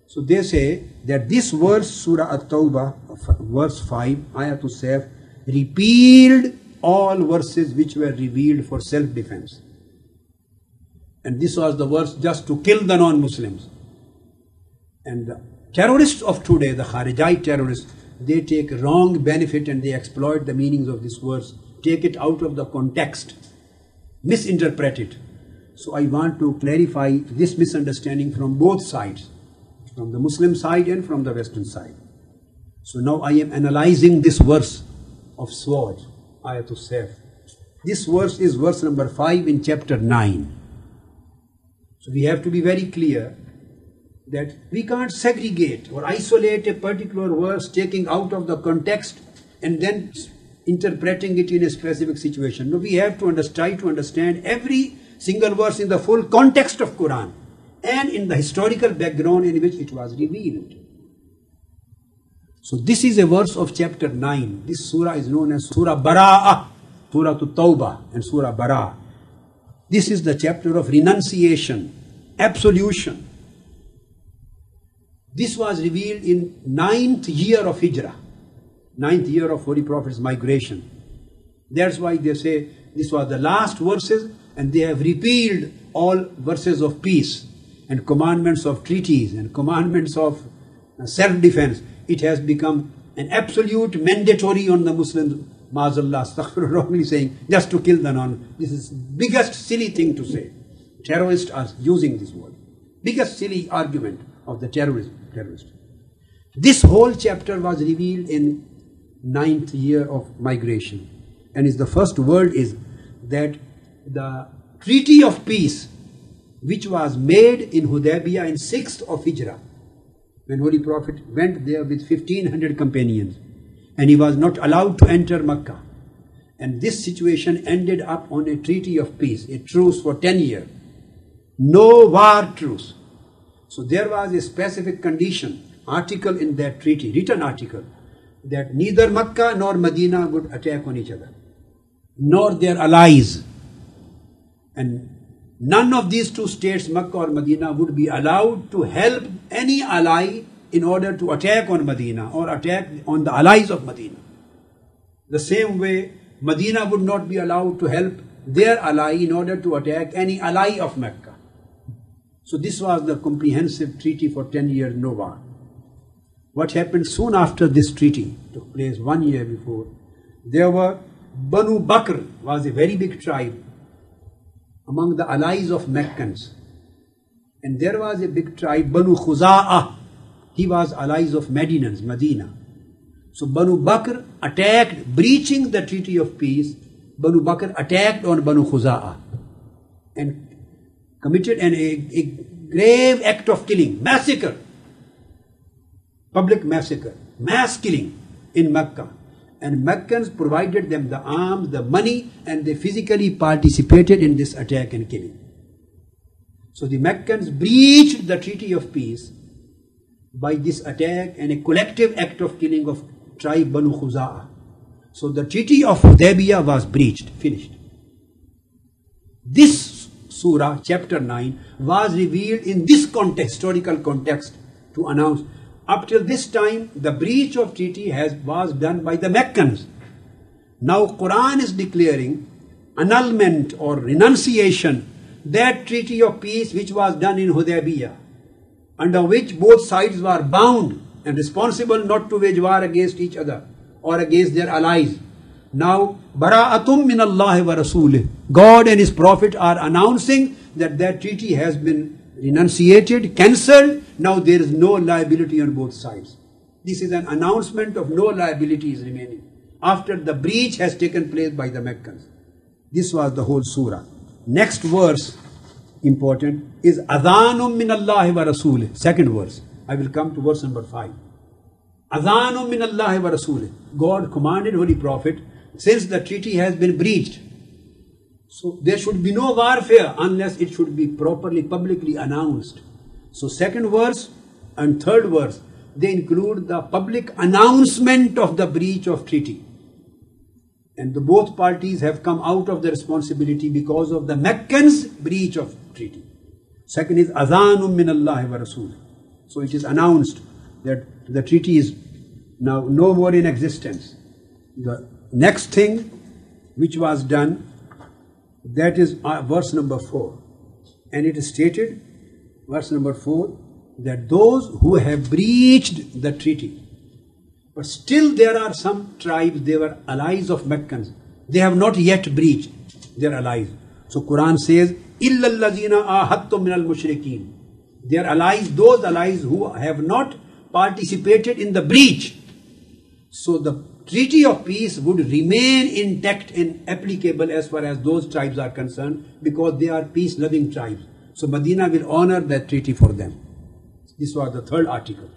So they say that this verse, Surah At-Tawbah, verse 5, Ayatul Saif, repealed all verses which were revealed for self-defense. And this was the verse just to kill the non-Muslims. And the terrorists of today, the Kharijite terrorists, they take wrong benefit and they exploit the meanings of this verse, take it out of the context, misinterpret it. So I want to clarify this misunderstanding from both sides, from the Muslim side and from the Western side. So now I am analyzing this verse of sword, Ayatul Saif. This verse is verse number 5 in chapter 9. So we have to be very clear that we can't segregate or isolate a particular verse, taking out of the context and then interpreting it in a specific situation. No, we have to try to understand every single verse in the full context of Quran. and in the historical background in which it was revealed. So this is a verse of chapter 9. This surah is known as Surah Bara'ah, Surah At-Tawbah and Surah Bara'ah. This is the chapter of renunciation, absolution. This was revealed in 9th year of Hijrah, 9th year of Holy Prophet's migration. That's why they say this was the last verses, and they have repealed all verses of peace and commandments of treaties and commandments of self-defense. It has become an absolute mandatory on the Muslims, ma'azallah, astaghfirullah, wrongly saying, just to kill the non. This is biggest silly thing to say. Terrorists are using this word. Biggest silly argument of the terrorists. This whole chapter was revealed in 9th year of migration. And is the first word is that the Treaty of Peace, which was made in Hudaybiyah in 6th of Hijrah, when Holy Prophet went there with 1500 companions, and he was not allowed to enter Mecca. And this situation ended up on a treaty of peace, a truce for 10 years. No war truce. So there was a specific condition, article in that treaty, written article, that neither Mecca nor Medina would attack on each other, nor their allies. And none of these two states, Mecca or Medina, would be allowed to help any ally in order to attack on Medina or attack on the allies of Medina. The same way, Medina would not be allowed to help their ally in order to attack any ally of Mecca. So this was the comprehensive treaty for 10 years, no war. What happened soon after this treaty took place, 1 year before, there were Banu Bakr, was a very big tribe among the allies of Meccans. And there was a big tribe, Banu Khuza'a. He was allies of Medinans, Medina. So Banu Bakr attacked, breaching the treaty of peace, Banu Bakr attacked on Banu Khuza'a and committed a grave act of killing, massacre, public massacre, mass killing in Mecca. And Meccans provided them the arms, the money, and they physically participated in this attack and killing. So the Meccans breached the Treaty of Peace by this attack and a collective act of killing of tribe Banu Khuza'a. So the Treaty of Hudaybiyah was breached, finished. This surah, chapter 9, was revealed in this context, historical context, to announce. Up till this time, the breach of treaty was done by the Meccans. Now Quran is declaring annulment or renunciation, that treaty of peace which was done in Hudaybiyah, under which both sides were bound and responsible not to wage war against each other or against their allies. Now, Bara'atum min Allah wa Rasulih. God and His Prophet are announcing that that treaty has been renunciated, cancelled. Now there is no liability on both sides. This is an announcement of no liability is remaining after the breach has taken place by the Meccans. This was the whole surah. Next verse, important, is Adhanum min Allahi wa Rasulih. Second verse. I will come to verse number 5. Adhanum min Allahi wa Rasulih. God commanded Holy Prophet, since the treaty has been breached, so there should be no warfare unless it should be properly, publicly announced. So second verse and third verse, they include the public announcement of the breach of treaty. And the both parties have come out of the responsibility because of the Meccans' breach of treaty. Second is Adhanum min Allah wa Rasul. So it is announced that the treaty is now no more in existence. The next thing which was done, that is verse number 4. And it is stated, verse number 4, that those who have breached the treaty, but still there are some tribes, they were allies of Meccans, they have not yet breached their allies. So Quran says, إِلَّا الَّذِينَ آهَدْتُمْ مِنَ الْمُشْرِكِينَ. Their allies, those allies who have not participated in the breach. So the Treaty of Peace would remain intact and applicable as far as those tribes are concerned, because they are peace-loving tribes. So Medina will honor that treaty for them. This was the third article.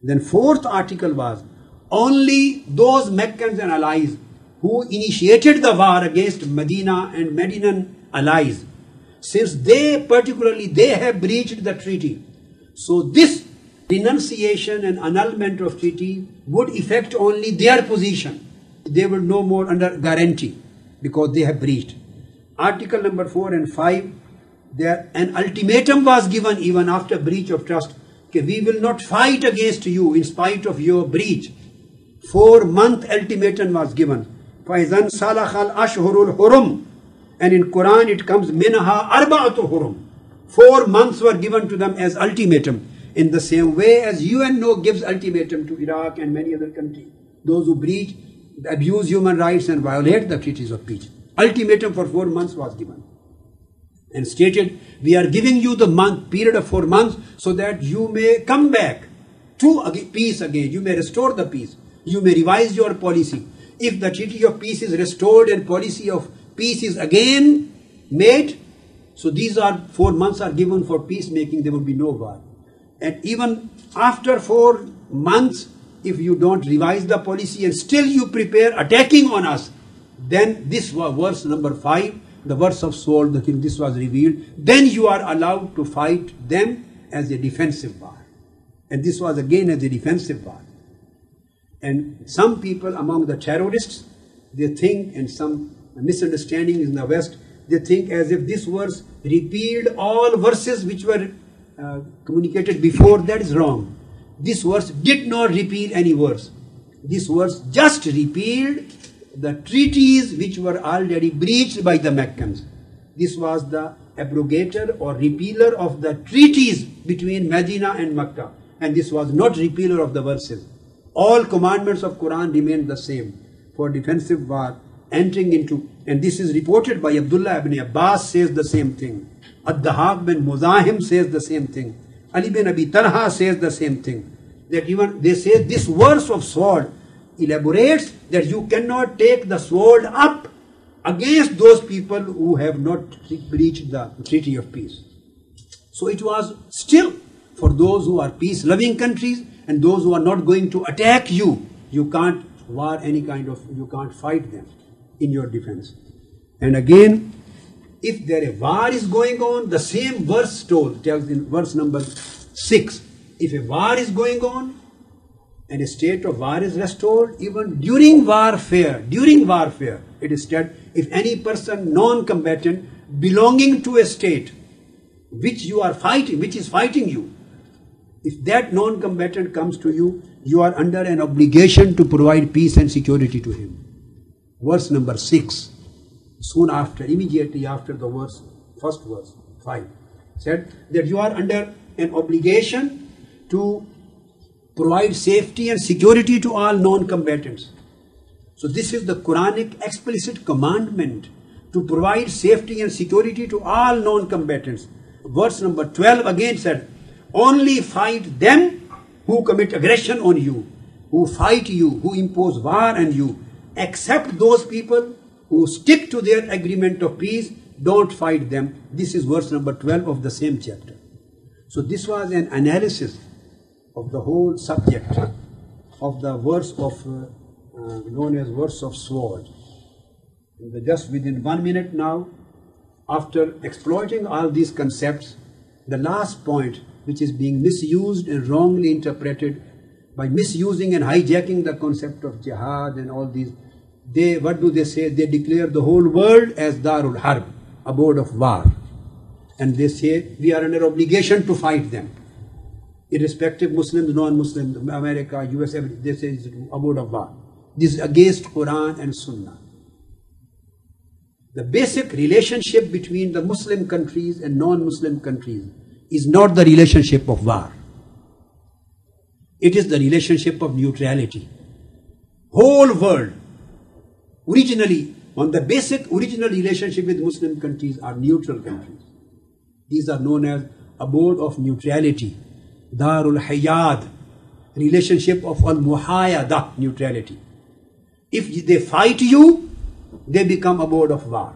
Then fourth article was, only those Meccans and allies who initiated the war against Medina and Medinan allies since they have breached the treaty. So this renunciation and annulment of treaty would affect only their position. They were no more under guarantee because they have breached. Article number 4 and 5, there an ultimatum was given even after breach of trust. We will not fight against you in spite of your breach. 4-month ultimatum was given. فَإِذَنْ صَالَحَ الْأَشْهُرُ الْحُرُمُ. And in Quran it comes minha arba'atu hurum. 4 months were given to them as ultimatum. In the same way as UN gives ultimatum to Iraq and many other countries. Those who breach, abuse human rights and violate the treaties of peace. Ultimatum for 4 months was given. And stated, we are giving you the period of 4 months so that you may come back to peace again. You may restore the peace. You may revise your policy. If the treaty of peace is restored and policy of peace is again made, so these are 4 months are given for peacemaking, there will be no war. And even after 4 months, if you don't revise the policy and still you prepare attacking on us, then this verse number 5, the verse of sword, this was revealed, then you are allowed to fight them as a defensive war. And this was again as a defensive war. And some people among the terrorists, they think, and some misunderstanding is in the West, they think as if this verse repealed all verses which were communicated before. That is wrong. This verse did not repeal any verse. This verse just repealed the treaties which were already breached by the Meccans. This was the abrogator or repealer of the treaties between Medina and Mecca. And this was not repealer of the verses. All commandments of Quran remained the same for defensive war, entering into, and this is reported by Abdullah ibn Abbas says the same thing. Ad-Dahab bin Muzahim says the same thing. Ali bin Abi Talha says the same thing. That even they say this verse of sword elaborates that you cannot take the sword up against those people who have not breached the treaty of peace. So it was still for those who are peace-loving countries and those who are not going to attack you. You can't war you can't fight them in your defense. And again, if there a war is going on, the same verse tells in verse number 6, if a war is going on and a state of war is restored, even during warfare, it is said, if any person, non-combatant, belonging to a state which you are fighting, which is fighting you, if that non-combatant comes to you, you are under an obligation to provide peace and security to him. Verse number 6, soon after, immediately after the verse, first verse, 5, said that you are under an obligation to provide safety and security to all non-combatants. So this is the Quranic explicit commandment to provide safety and security to all non-combatants. Verse number 12 again said, only fight them who commit aggression on you, who fight you, who impose war on you. Except those people who stick to their agreement of peace, don't fight them. This is verse number 12 of the same chapter. So this was an analysis of the whole subject of the verse of, known as verse of sword. And just within 1 minute now, after exploiting all these concepts, the last point which is being misused and wrongly interpreted by misusing and hijacking the concept of jihad and all these, what do they say? They declare the whole world as Darul Harb, abode of war. And they say, we are under obligation to fight them. Irrespective Muslims, non-Muslims, America, US, they say it's abode of war. This is against Quran and Sunnah. The basic relationship between the Muslim countries and non-Muslim countries is not the relationship of war. It is the relationship of neutrality. Whole world, originally, on the basic original relationship with Muslim countries are neutral countries. These are known as abode of neutrality, Darul Hayad, relationship of Al-Muhayadah, neutrality. If they fight you, they become abode of war.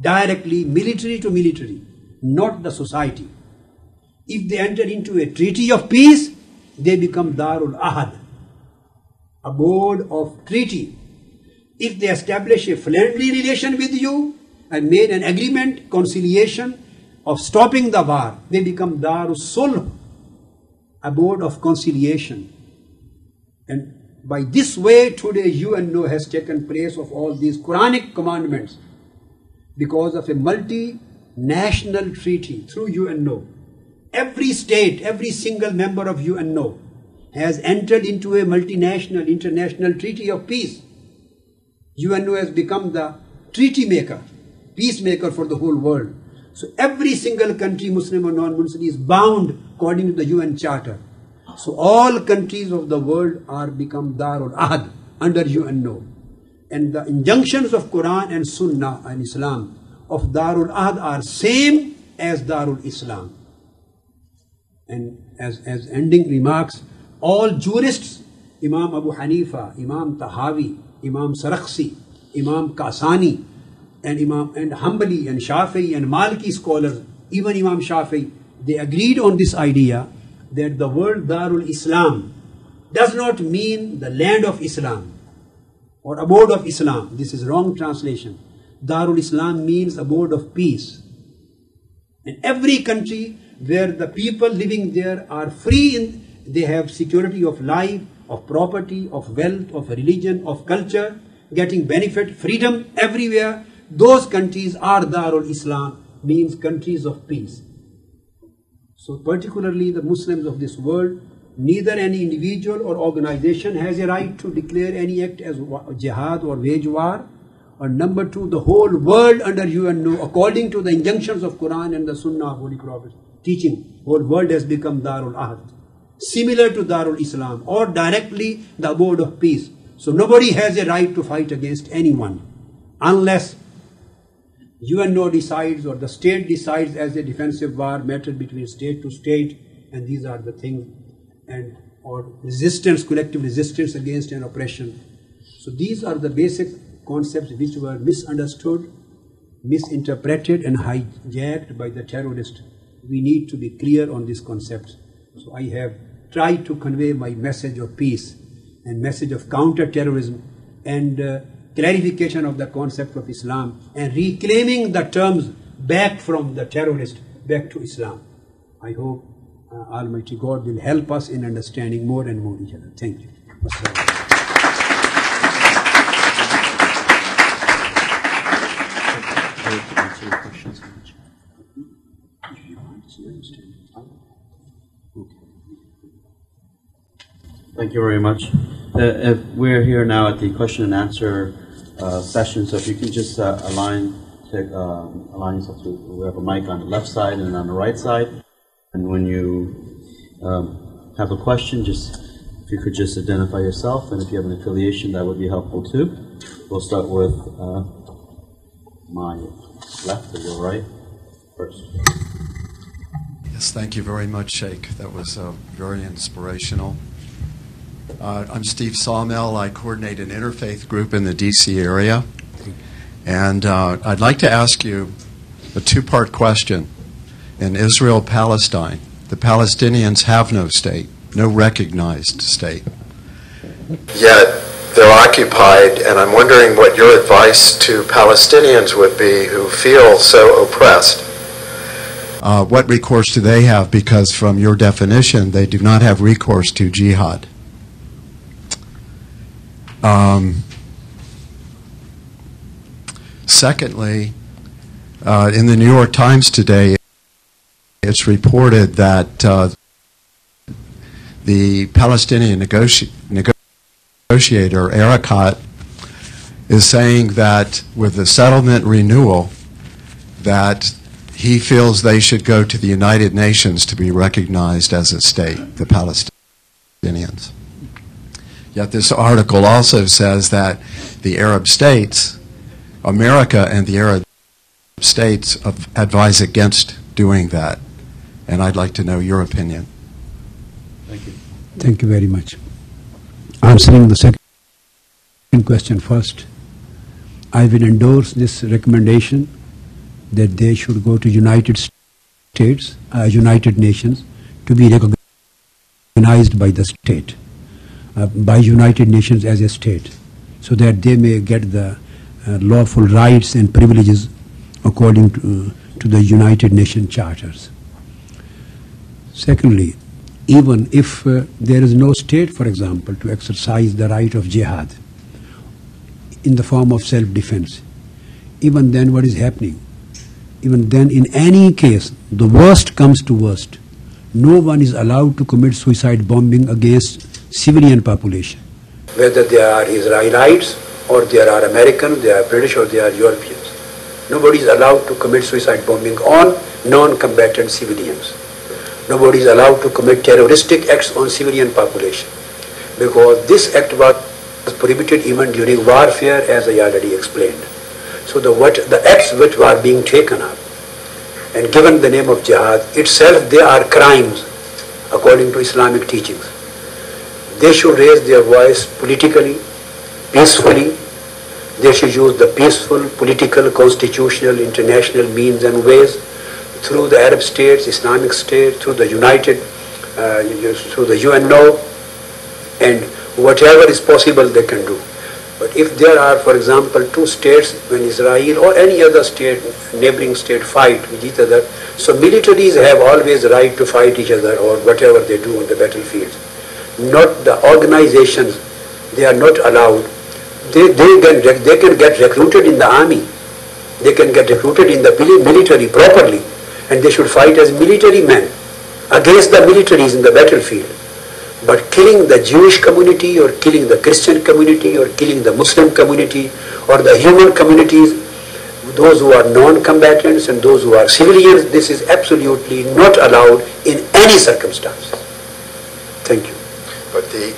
Directly, military to military, not the society. If they enter into a treaty of peace, they become Darul Ahad, abode of treaty. If they establish a friendly relation with you and made an agreement, conciliation, of stopping the war, they become Dar ul, abode of conciliation. And by this way today UNO has taken place of all these Quranic commandments because of a multinational treaty through UNO. Every state, every single member of UNO has entered into a multinational international treaty of peace. UNO has become the treaty maker, peacemaker for the whole world. So every single country, Muslim or non-Muslim, is bound according to the UN Charter. So all countries of the world are become Darul Ahad under UNO. And the injunctions of Quran and Sunnah and Islam of Darul Ahad are same as Darul Islam. And as ending remarks, all jurists, Imam Abu Hanifa, Imam Tahawi, Imam Sarakhsi, Imam Kasani, and Imam and Hanbali and Shafi'i and Maliki scholars, even Imam Shafi'i, they agreed on this idea that the word Darul Islam does not mean the land of Islam or abode of Islam. This is wrong translation. Darul Islam means abode of peace. And every country where the people living there are free, they have security of life, of property, of wealth, of religion, of culture, getting benefit, freedom everywhere. Those countries are Darul Islam, means countries of peace. So particularly the Muslims of this world, neither any individual or organization has a right to declare any act as jihad or wage war. Or number two, the whole world under UNO, according to the injunctions of Quran and the Sunnah of Holy Prophet teaching, whole world has become Darul Ahad, similar to Darul Islam or directly the abode of peace. So nobody has a right to fight against anyone unless UNO decides or the state decides as a defensive war matter between state to state, and these are the things, and or resistance, collective resistance against an oppression. So these are the basic concepts which were misunderstood, misinterpreted and hijacked by the terrorists. We need to be clear on these concepts. So I have tried to convey my message of peace and message of counter-terrorism and clarification of the concept of Islam and reclaiming the terms back from the terrorist back to Islam. I hope Almighty God will help us in understanding more and more each other. Thank you. Thank you very much. We're here now at the question and answer session, so if you can just align yourself to, we have a mic on the left side and on the right side, and when you have a question, just if you could just identify yourself, and if you have an affiliation, that would be helpful too. We'll start with my left or your right first. Yes, thank you very much, Sheikh. That was very inspirational. I'm Steve Sawmill. I coordinate an interfaith group in the D.C. area, and I'd like to ask you a two-part question. In Israel, Palestine, the Palestinians have no state, no recognized state. Yet they're occupied, and I'm wondering what your advice to Palestinians would be who feel so oppressed. What recourse do they have? Because from your definition, they do not have recourse to jihad. Secondly, in the New York Times today, it's reported that the Palestinian negotiator, Arakat, is saying that with the settlement renewal, that he feels they should go to the United Nations to be recognized as a state, the Palestinians. Yet this article also says that the Arab states, America and the Arab states advise against doing that. And I'd like to know your opinion. Thank you. Thank you very much. Answering the second question first, I will endorse this recommendation that they should go to United Nations to be recognized by the state. By United Nations as a state, so that they may get the lawful rights and privileges according to, to the United Nations Charters. Secondly, even if there is no state, for example, to exercise the right of jihad in the form of self-defense, even then what is happening? Even then, in any case, the worst comes to worst. No one is allowed to commit suicide bombing against civilian population. Whether they are Israelites or they are American, they are British or they are Europeans. Nobody is allowed to commit suicide bombing on non-combatant civilians. Nobody is allowed to commit terroristic acts on civilian population, because this act was prohibited even during warfare, as I already explained. So the acts which were being taken up and given the name of jihad itself, they are crimes according to Islamic teachings. They should raise their voice politically, peacefully. They should use the peaceful, political, constitutional, international means and ways through the Arab states, Islamic state, through the through the UNO, and whatever is possible they can do. But if there are, for example, two states, when Israel or any other state, neighboring state, fight with each other, so militaries have always the right to fight each other or whatever they do on the battlefield. Not the organizations, they are not allowed. They can get recruited in the army, they can get recruited in the military properly, and they should fight as military men against the militaries in the battlefield. But killing the Jewish community or killing the Christian community or killing the Muslim community or the human communities, those who are non-combatants and those who are civilians, this is absolutely not allowed in any circumstances. Thank you.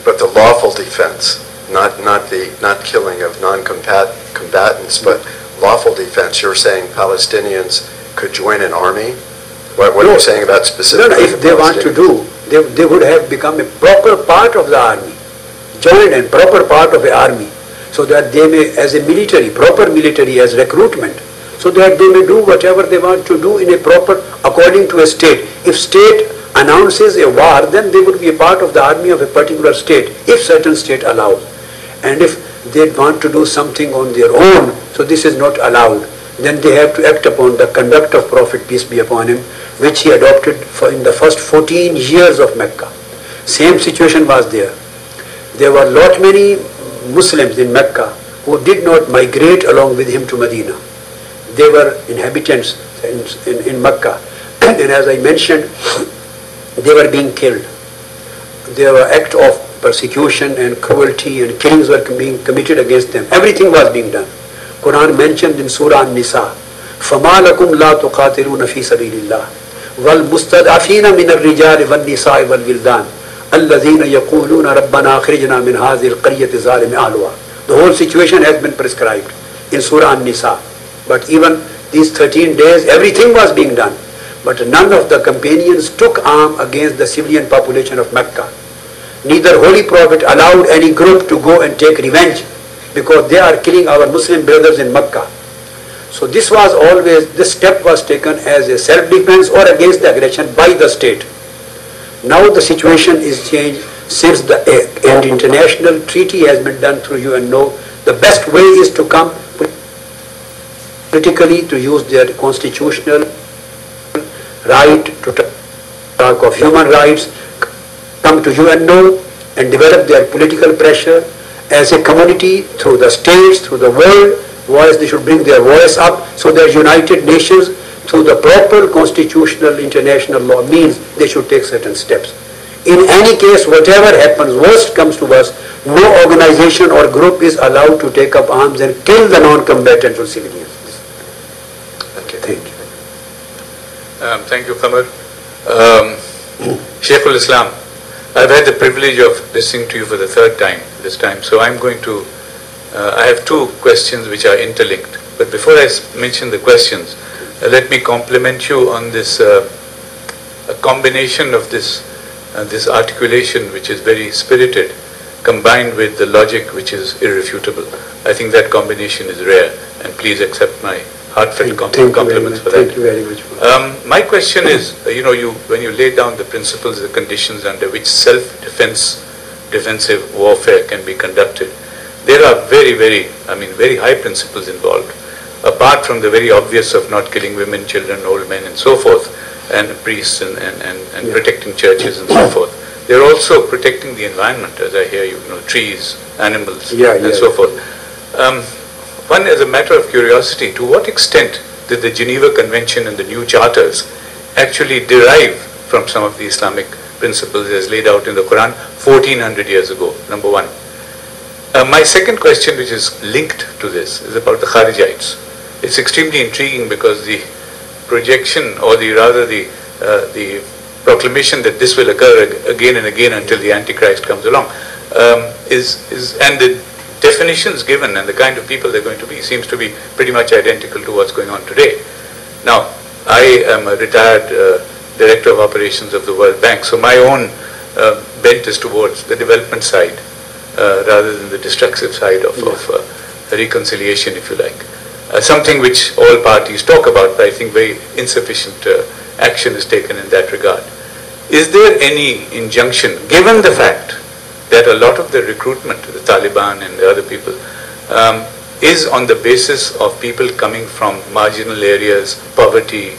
But the lawful defense, not killing of non-combatants, but lawful defense. You're saying Palestinians could join an army? What no, are you saying about specifically? No, if they want to do, they would have become a proper part of the army, joined and proper part of the army, so that they may, as a military, proper military, as recruitment, so that they may do whatever they want to do in a proper, according to a state. If state announces a war, then they would be a part of the army of a particular state, if certain state allows. And if they want to do something on their own, so this is not allowed. Then they have to act upon the conduct of Prophet, peace be upon him, which he adopted for in the first 14 years of Mecca. Same situation was there. There were lot many Muslims in Mecca who did not migrate along with him to Medina. They were inhabitants in Mecca. And as I mentioned, they were being killed. There were acts of persecution and cruelty and killings were being committed against them. Everything was being done. Quran mentioned in Surah An Nisa, فَمَا لَكُمْ لَا تُقَاتِلُونَ فِي سَبِيلِ اللَّهِ وَالْمُسْتَضْعَفِينَ مِنَ الرِّجَالِ وَالنِّسَاءِ وَالْوِلْدَانِ الَّذِينَ يَقُولُونَ رَبَّنَا أَخْرِجْنَا مِنْ هَذِهِ الْقَرْيَةِ الظَّالِمِ أَهْلُهَا. The whole situation has been prescribed in Surah An Nisa. But even these 13 days, everything was being done. But none of the companions took arm against the civilian population of Mecca. Neither Holy Prophet allowed any group to go and take revenge, because they are killing our Muslim brothers in Mecca. So this was always, this step was taken as a self-defense or against the aggression by the state. Now the situation is changed since the an international treaty has been done through UNO. The best way is to come politically, to use their constitutional right to talk of human rights, come to UNO and develop their political pressure. As a community, through the states, through the world voice, they should bring their voice up, so that United Nations, through the proper constitutional international law means, they should take certain steps. In any case, whatever happens, worst comes to worst, no organization or group is allowed to take up arms and kill the non-combatant or civilians. Okay. Thank you. Thank you, Qamar. Shaykh al-Islam, I've had the privilege of listening to you for the third time this time, so I'm going to, I have two questions which are interlinked. But before I mention the questions, let me compliment you on this a combination of this articulation, which is very spirited, combined with the logic which is irrefutable. I think that combination is rare, and please accept my heartfelt compliments for that. Thank you very much. My question is, you know, when you lay down the principles, the conditions under which self-defense, defensive warfare can be conducted, there are very, very, I mean, very high principles involved. apart from the very obvious of not killing women, children, old men and so forth, and priests and yeah. protecting churches and so forth. They're also protecting the environment, as I hear you, trees, animals, yeah, and yeah, so yeah. forth. One, as a matter of curiosity, to what extent did the Geneva Convention and the new charters actually derive from some of the Islamic principles as laid out in the Quran 1400 years ago, number one? My second question, which is linked to this, is about the Kharijites. It's extremely intriguing because the projection, or the rather the proclamation that this will occur again and again until the Antichrist comes along, and the definitions given and the kind of people they're going to be seems to be pretty much identical to what's going on today. Now, I am a retired Director of Operations of the World Bank, so my own bent is towards the development side rather than the destructive side of, yeah. of reconciliation, if you like. Something which all parties talk about, but I think very insufficient action is taken in that regard. Is there any injunction, given the fact that a lot of the recruitment, the Taliban and the other people, is on the basis of people coming from marginal areas, poverty,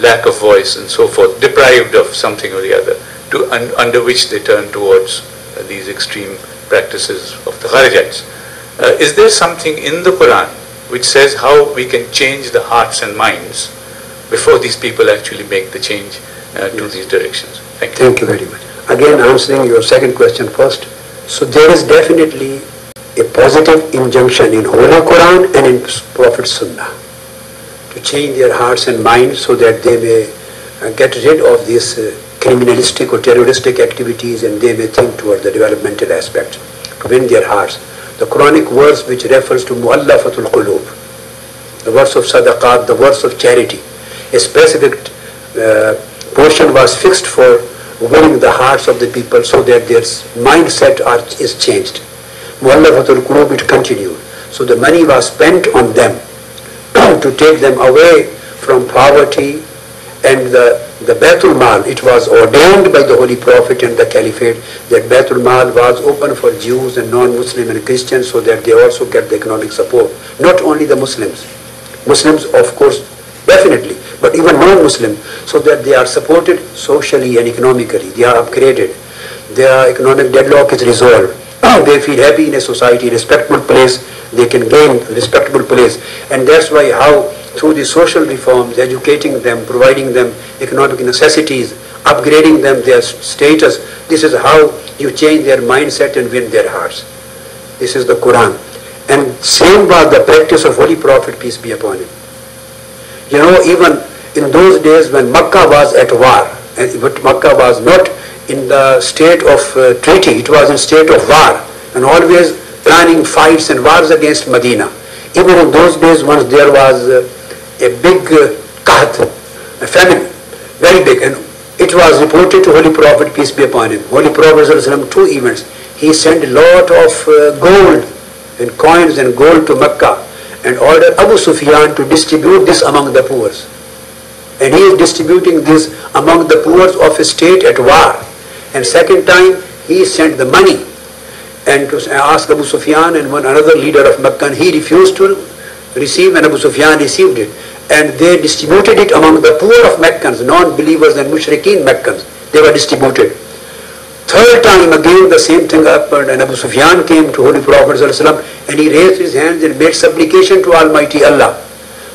lack of voice and so forth, deprived of something or the other, to under which they turn towards these extreme practices of the Kharijites? Is there something in the Quran which says how we can change the hearts and minds before these people actually make the change to these directions? Thank you. Thank you very much. Again, answering your second question first. So there is definitely a positive injunction in Holy Quran and in Prophet Sunnah to change their hearts and minds so that they may get rid of these criminalistic or terroristic activities, and they may think toward the developmental aspect, to win their hearts. The Quranic verse which refers to Mu'allafatul Qulub, the verse of Sadaqat, the verse of charity, a specific portion was fixed for winning the hearts of the people so that their mindset is changed. Mu'allafatul Qulub, it continued. So the money was spent on them to take them away from poverty, and the Baitul Maal, it was ordained by the Holy Prophet and the Caliphate that Baitul Maal was open for Jews and non-Muslim and Christians so that they also get the economic support. Not only the Muslims, Muslims of course definitely, but even non-Muslim, so that they are supported socially and economically, they are upgraded, their economic deadlock is resolved, they feel happy in a society, respectable place, they can gain respectable place. And that's why how through the social reforms, educating them, providing them economic necessities, upgrading them their status, this is how you change their mindset and win their hearts. This is the Quran. And same was the practice of Holy Prophet, peace be upon him. You know, even in those days when Makkah was at war, but Makkah was not in the state of treaty, it was in state of war, and always planning fights and wars against Medina. Even in those days, once there was a big qahat, a famine, very big, and it was reported to Holy Prophet, peace be upon him. Holy Prophet two events. He sent a lot of gold and coins and gold to Mecca and ordered Abu Sufyan to distribute this among the poor. And he is distributing this among the poor of a state at war. And second time, he sent the money and to ask Abu Sufyan and one another leader of Mecca, and he refused to receive, and Abu Sufyan received it. And they distributed it among the poor of Meccans, non-believers and mushrikeen Meccans. They were distributed. Third time again the same thing happened, and Abu Sufyan came to Holy Prophet and he raised his hands and made supplication to Almighty Allah,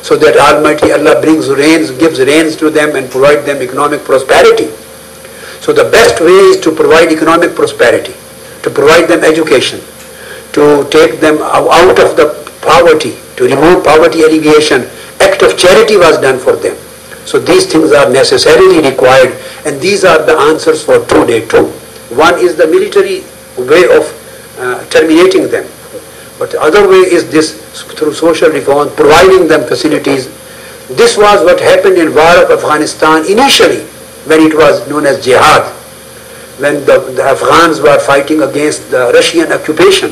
so that Almighty Allah brings rains, gives rains to them and provides them economic prosperity. So the best way is to provide economic prosperity, to provide them education, to take them out of the poverty, to remove poverty alleviation. Act of charity was done for them. So these things are necessarily required, and these are the answers for today too. One is the military way of terminating them, but the other way is this through social reform, providing them facilities. This was what happened in war of Afghanistan initially, when it was known as jihad, when the Afghans were fighting against the Russian occupation.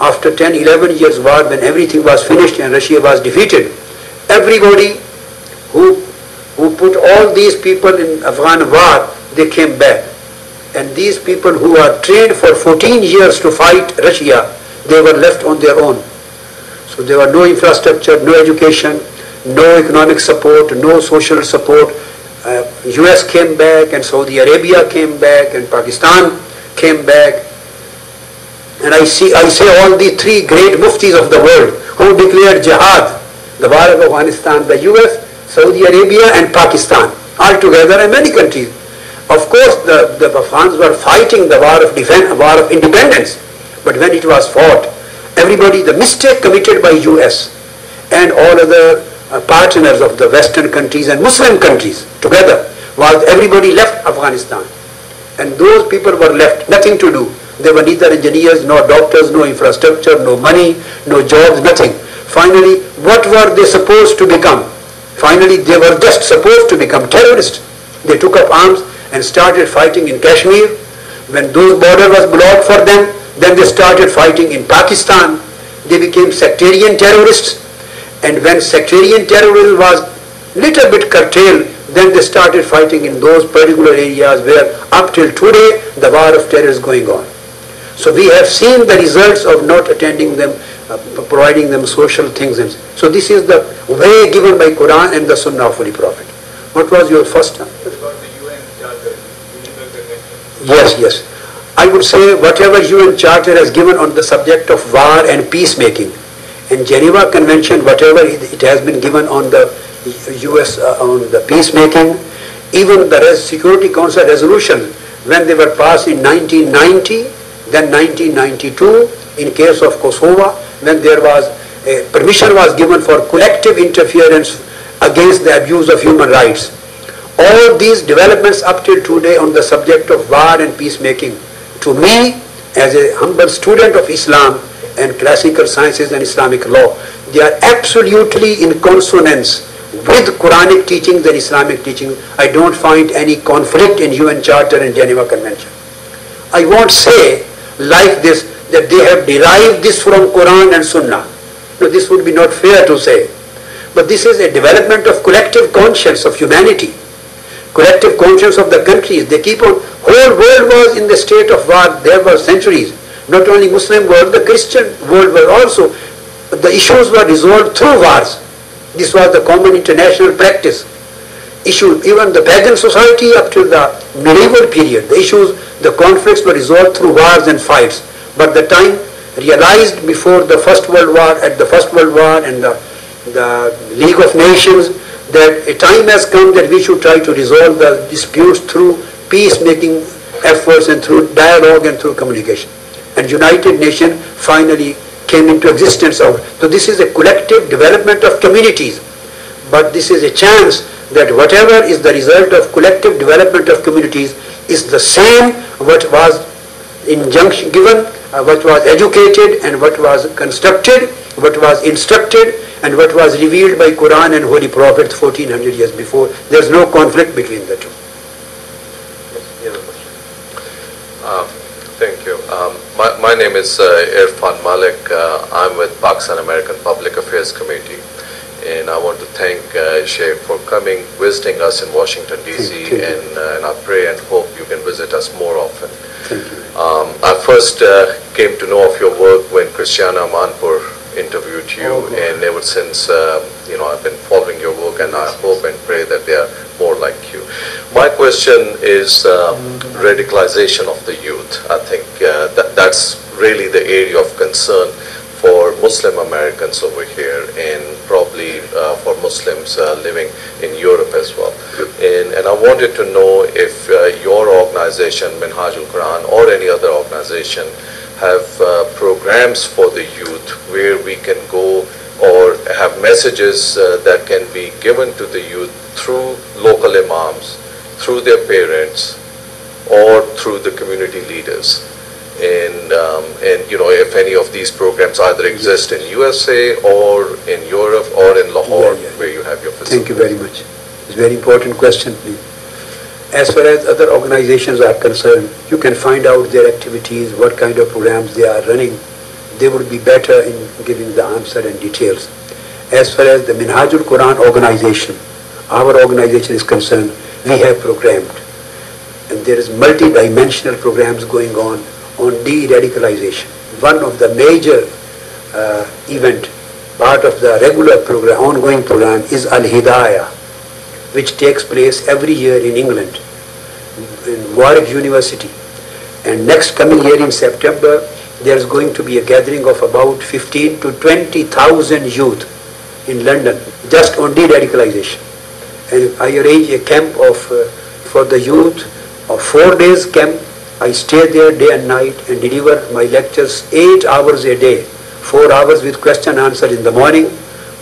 After 10-11 years war, when everything was finished and Russia was defeated, everybody who put all these people in Afghan war, they came back. And these people who were trained for 14 years to fight Russia, they were left on their own. So there was no infrastructure, no education, no economic support, no social support. US came back and Saudi Arabia came back and Pakistan came back. And I say all the three great muftis of the world who declared jihad, the war of Afghanistan, the US, Saudi Arabia and Pakistan, all together and many countries. Of course the Afghans were fighting the war of defense, war of independence. But when it was fought, everybody, the mistake committed by US and all other partners of the Western countries and Muslim countries together, was everybody left Afghanistan. And those people were left, nothing to do. There were neither engineers, nor doctors, no infrastructure, no money, no jobs, nothing. Finally, what were they supposed to become? Finally, they were just supposed to become terrorists. They took up arms and started fighting in Kashmir. When those border was blocked for them, then they started fighting in Pakistan. They became sectarian terrorists. And when sectarian terrorism was little bit curtailed, then they started fighting in those particular areas where up till today the war of terror is going on. So we have seen the results of not attending them, providing them social things. So this is the way given by Quran and the Sunnah of Holy Prophet. What was your first time? About the UN Charter, Geneva Convention. Yes, yes. I would say whatever UN Charter has given on the subject of war and peacemaking, and Geneva Convention, whatever it has been given on the US, on the peacemaking, even the Security Council resolution, when they were passed in 1990, then 1992, in case of Kosovo, when there was a permission was given for collective interference against the abuse of human rights. All these developments up till today on the subject of war and peacemaking, to me, as a humble student of Islam, and classical sciences and Islamic law, they are absolutely in consonance with Quranic teachings and Islamic teaching. I don't find any conflict in UN Charter and Geneva Convention. I won't say like this that they have derived this from Quran and Sunnah. No, this would be not fair to say. But this is a development of collective conscience of humanity, collective conscience of the countries. They keep on, whole world was in the state of war, there were centuries. Not only Muslim world, the Christian world were also, the issues were resolved through wars. This was the common international practice. Issue, even the pagan society up to the medieval period, the issues, the conflicts were resolved through wars and fights. But the time realized before the First World War, at the First World War and the League of Nations, that a time has come that we should try to resolve the disputes through peacemaking efforts and through dialogue and through communication. And United Nations finally came into existence. So this is a collective development of communities. But this is a chance that whatever is the result of collective development of communities is the same what was injunction given, what was educated and what was constructed, what was instructed and what was revealed by Quran and Holy Prophet 1400 years before. There is no conflict between the two. Thank you. My name is Irfan Malik. I'm with Pakistan American Public Affairs Committee, and I want to thank Sheikh for coming, visiting us in Washington D.C. And I pray and hope you can visit us more often. Thank you. I first came to know of your work when Christiana Manpour interviewed you, and ever since, you know, I've been following your work, and I hope and pray that they are more like you. My question is radicalization of the youth. I think that's really the area of concern for Muslim Americans over here and probably for Muslims living in Europe as well. And I wanted to know if your organization, Minhaj-ul-Quran or any other organization, have programs for the youth where we can go or have messages that can be given to the youth through local imams, through their parents, or through the community leaders. And you know, if any of these programs either exist in USA or in Europe or in Lahore, where you have your facility. Thank you very much. It's a very important question, please. As far as other organizations are concerned, you can find out their activities, what kind of programs they are running. They would be better in giving the answer and details. As far as the Minhaj-ul-Quran organization, our organization is concerned, we have programmed. And there is multi-dimensional programs going on de-radicalization. One of the major event part of the regular program, ongoing program is Al-Hidayah, which takes place every year in England, in Warwick University. And next coming year in September, there is going to be a gathering of about 15 to 20,000 youth in London, just on de-radicalization. And I arrange a camp for the youth, of 4 days camp. I stay there day and night and deliver my lectures 8 hours a day. 4 hours with question and answer in the morning,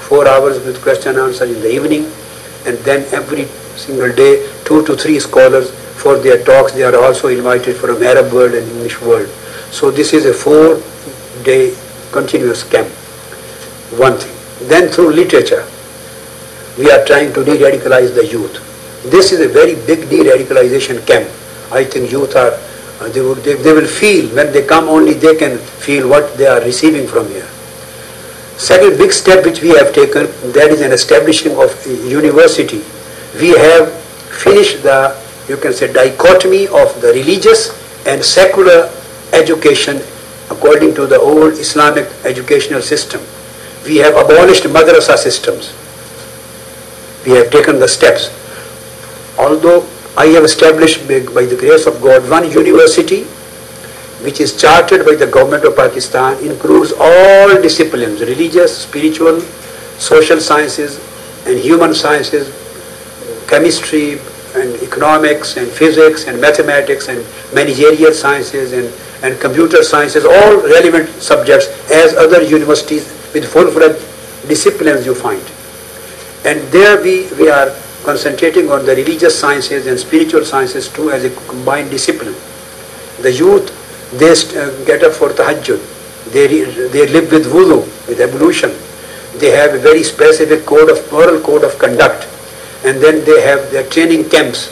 4 hours with question and answer in the evening, and then every single day 2 to 3 scholars for their talks. They are also invited from Arab world and English world. So this is a 4-day continuous camp, one thing. Then through literature, we are trying to de-radicalize the youth. This is a very big de-radicalization camp. I think youth are, they will feel, when they come only they can feel what they are receiving from here. Second big step which we have taken, that is an establishing of university. We have finished the, you can say, dichotomy of the religious and secular education according to the old Islamic educational system. We have abolished madrasa systems. We have taken the steps. Although I have established, by the grace of God, one university which is chartered by the government of Pakistan, includes all disciplines, religious, spiritual, social sciences and human sciences, chemistry and economics and physics and mathematics and managerial sciences and computer sciences, all relevant subjects as other universities with full-fledged disciplines you find. And there we are concentrating on the religious sciences and spiritual sciences too as a combined discipline. The youth, they get up for tahajjud, they live with wudu, with ablution, they have a very specific code of moral code of conduct, and then they have their training camps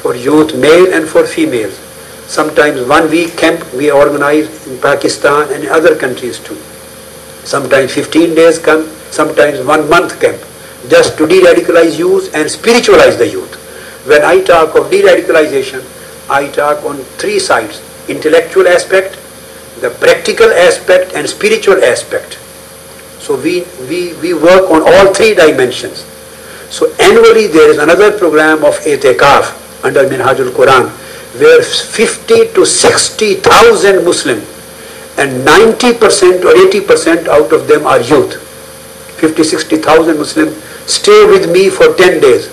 for youth, male and for females. Sometimes 1 week camp we organize in Pakistan and in other countries too. Sometimes 15 days camp, sometimes 1 month camp, just to de-radicalize youth and spiritualize the youth. When I talk of de-radicalization, I talk on 3 sides: intellectual aspect, the practical aspect and spiritual aspect. So we work on all 3 dimensions. So annually there is another program of Etikaf under Minhaj-ul-Quran, where 50 to 60,000 Muslim and 90% or 80% out of them are youth. 50, 60,000 Muslims stay with me for 10 days,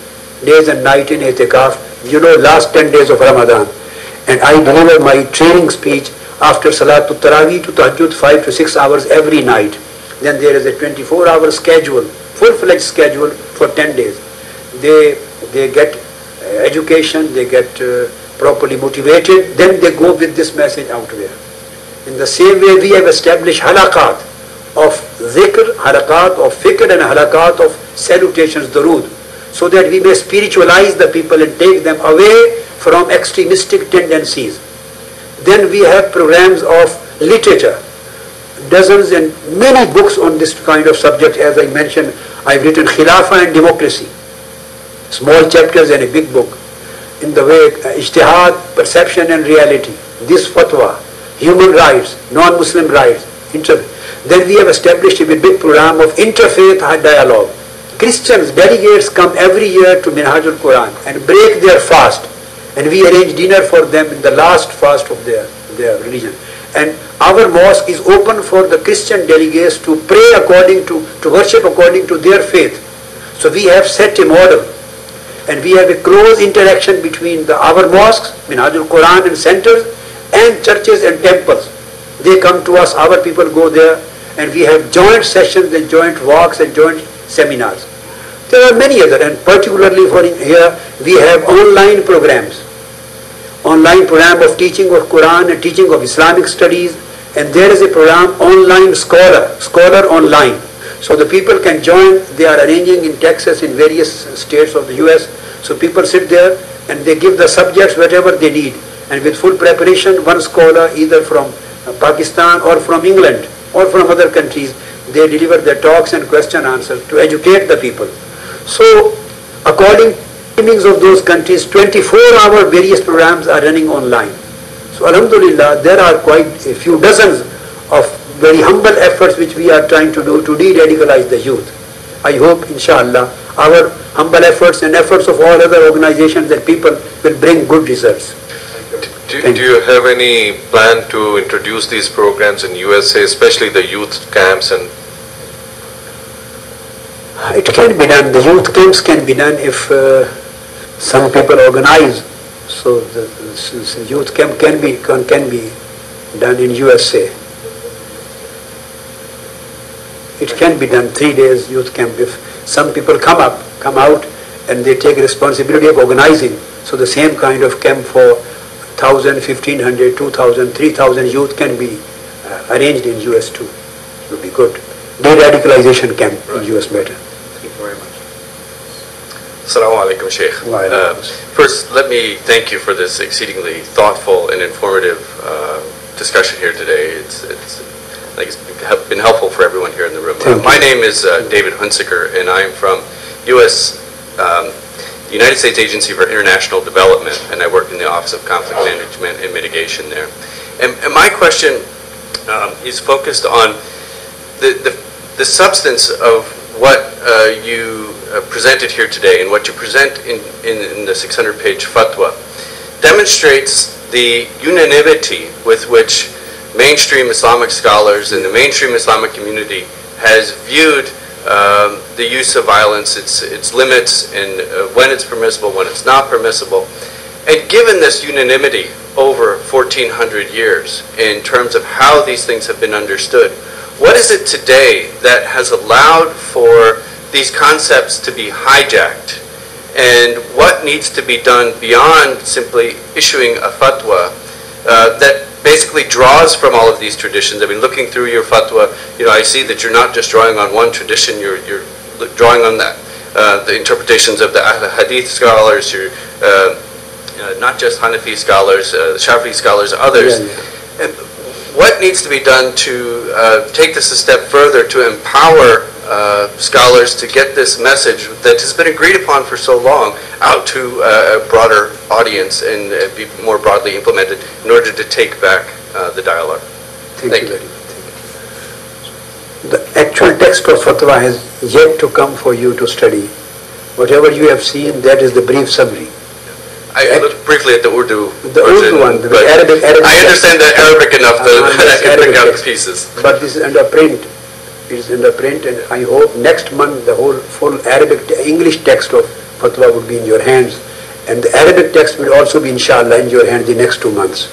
days and night in Etikaf, you know, last 10 days of Ramadan. And I deliver my training speech after Salatul Tarawih to Tahajjud 5 to 6 hours every night. Then there is a 24-hour schedule, full-fledged schedule for 10 days. They get education, they get properly motivated, then they go with this message out there. In the same way, we have established halaqat of zikr, halaqat of fikr and halaqat of salutations, durood, so that we may spiritualize the people and take them away from extremistic tendencies. Then we have programs of literature, dozens and many books on this kind of subject. As I mentioned, I've written Khilafah and Democracy, small chapters and a big book, in the way Ijtihad, Perception and Reality, this fatwa, Human Rights, Non-Muslim Rights, Then we have established a big program of interfaith dialogue. Christians, delegates come every year to Minhaj-ul-Quran and break their fast. And we arrange dinner for them in the last fast of their religion. And our mosque is open for the Christian delegates to pray according to worship according to their faith. So we have set a model. And we have a close interaction between our mosques, Minhaj-ul-Quran and centers, and churches and temples. They come to us, our people go there, and we have joint sessions and joint walks and joint seminars. There are many other, and particularly for here, we have online programs. Online program of teaching of Quran and teaching of Islamic studies, and there is a program online scholar online. So the people can join, they are arranging in Texas, in various states of the US. So people sit there and they give the subjects whatever they need. And with full preparation, one scholar either from Pakistan or from England or from other countries, they deliver their talks and question answers to educate the people. So according to the timings of those countries, 24-hour various programs are running online. So Alhamdulillah, there are quite a few dozens of very humble efforts which we are trying to do to de-radicalize the youth. I hope, inshallah, our humble efforts and efforts of all other organizations and people will bring good results. Do you have any plan to introduce these programs in USA, especially the youth camps? And it can be done. The youth camps can be done if some people organize. So the youth camp can be done in USA. It can be done 3 days youth camp if some people come out and they take responsibility of organizing. So the same kind of camp for 1,000, 1,500, 2,000, 3,000 youth can be arranged in US too. It would be good. De-radicalization camp in US better. Thank you very much. Assalamu alaikum, Shaykh. First, let me thank you for this exceedingly thoughtful and informative discussion here today. It's been helpful for everyone here in the room. My name is David Hunsiker, and I am from the United States Agency for International Development, and I work in the Office of Conflict Management and Mitigation there. And my question is focused on the substance of what you presented here today, and what you present in the 600-page fatwa demonstrates the unanimity with which mainstream Islamic scholars and the mainstream Islamic community has viewed the use of violence, its limits, and when it's permissible, when it's not permissible. And given this unanimity over 1,400 years in terms of how these things have been understood, what is it today that has allowed for these concepts to be hijacked? And what needs to be done beyond simply issuing a fatwa that basically draws from all of these traditions? I mean, looking through your fatwa, I see that you're not just drawing on one tradition, you're drawing on that, the interpretations of the Ahl Hadith scholars, you're not just Hanafi scholars, Shafi'i scholars, others. Yeah. And what needs to be done to take this a step further to empower scholars to get this message that has been agreed upon for so long out to a broader audience and be more broadly implemented in order to take back the dialogue? Thank you. The actual text of fatwa has yet to come for you to study. Whatever you have seen, that is the brief summary. I looked briefly at the Urdu version, the Arabic. I understand the Arabic enough that I can pick out the pieces. But this is under print. It is in the print, and I hope next month the whole full Arabic English text of fatwa would be in your hands, and the Arabic text will also be, inshallah, in your hands the next 2 months.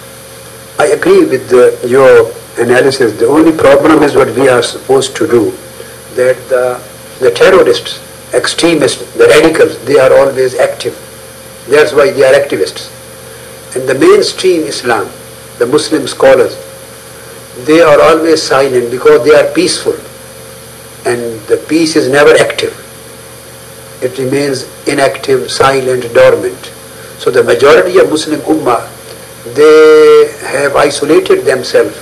I agree with your analysis. The only problem is what we are supposed to do, that the terrorists, extremists, the radicals, they are always active. That's why they are activists. And the mainstream Islam, the Muslim scholars, they are always silent because they are peaceful. And the peace is never active. It remains inactive, silent, dormant. So the majority of Muslim Ummah, they have isolated themselves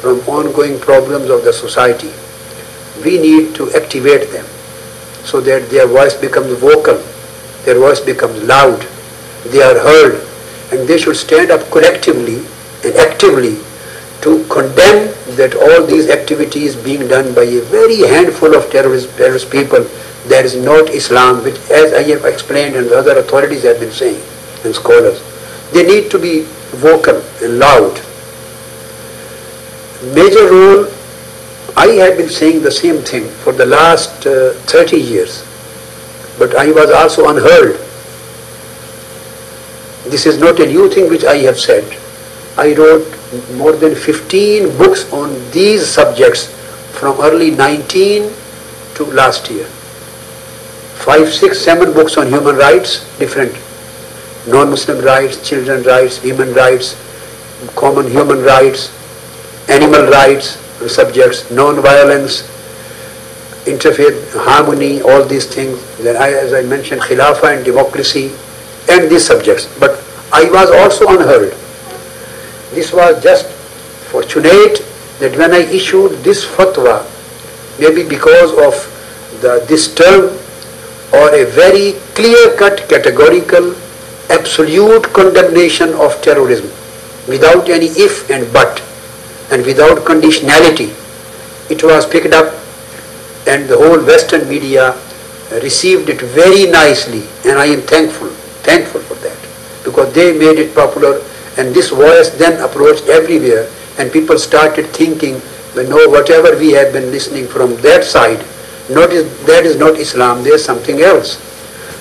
from ongoing problems of the society. We need to activate them so that their voice becomes vocal, their voice becomes loud, they are heard, and they should stand up collectively and actively to condemn that all these activities being done by a very handful of terrorist people, that is not Islam, which, as I have explained and the other authorities have been saying, and scholars, they need to be vocal and loud. Major role, I have been saying the same thing for the last 30 years, but I was also unheard. This is not a new thing which I have said. I wrote more than 15 books on these subjects from early 19 to last year. 5, 6, 7 books on human rights, different. Non-Muslim rights, children rights, women rights, common human rights, animal rights subjects, non-violence, interfaith harmony, all these things. Then as I mentioned, Khilafah and democracy and these subjects. But I was also unheard. This was just fortunate that when I issued this fatwa, maybe because of this term or a very clear-cut, categorical, absolute condemnation of terrorism without any if and but and without conditionality, it was picked up and the whole Western media received it very nicely, and I am thankful for that, because they made it popular, and this voice then approached everywhere, and people started thinking, no, whatever we have been listening from that side, that is not Islam, there is something else.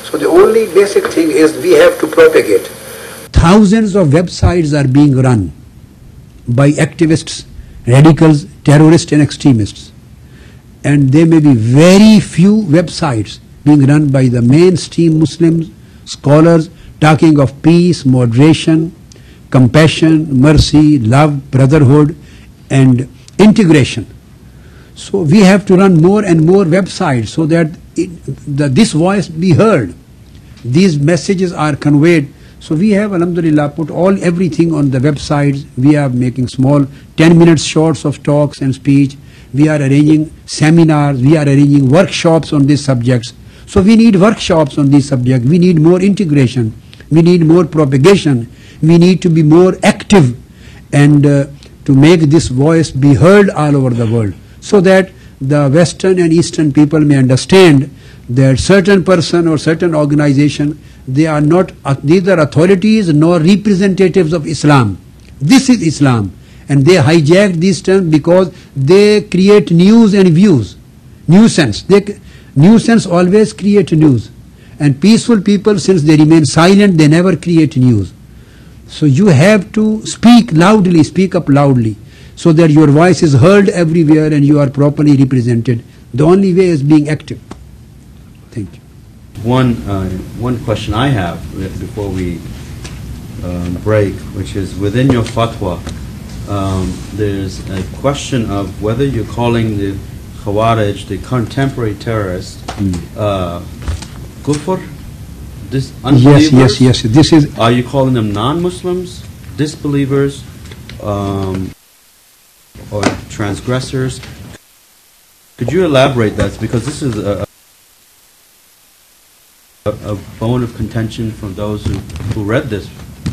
So the only basic thing is we have to propagate. Thousands of websites are being run by activists, radicals, terrorists and extremists. And there may be very few websites being run by the mainstream Muslims, scholars, talking of peace, moderation, compassion, mercy, love, brotherhood and integration. So we have to run more and more websites so that this voice be heard. These messages are conveyed. So we have, alhamdulillah, put everything on the websites. We are making small 10-minute shorts of talks and speech. We are arranging seminars. We are arranging workshops on these subjects. So we need workshops on these subjects. We need more integration. We need more propagation. We need to be more active and to make this voice be heard all over the world, so that the Western and Eastern people may understand that certain person or certain organization, they are not neither authorities nor representatives of Islam. This is Islam, and they hijack these terms because they create news and views, nuisance. Nuisance always create news, and peaceful people, since they remain silent, they never create news. So you have to speak loudly, speak up loudly, so that your voice is heard everywhere and you are properly represented. The only way is being active. Thank you. One question I have before we break, which is within your fatwa, there's a question of whether you're calling the Khawarij, the contemporary terrorists, kufr? Yes. This is. Are you calling them non-Muslims, disbelievers, or transgressors? Could you elaborate that? Because this is a bone of contention from those who read this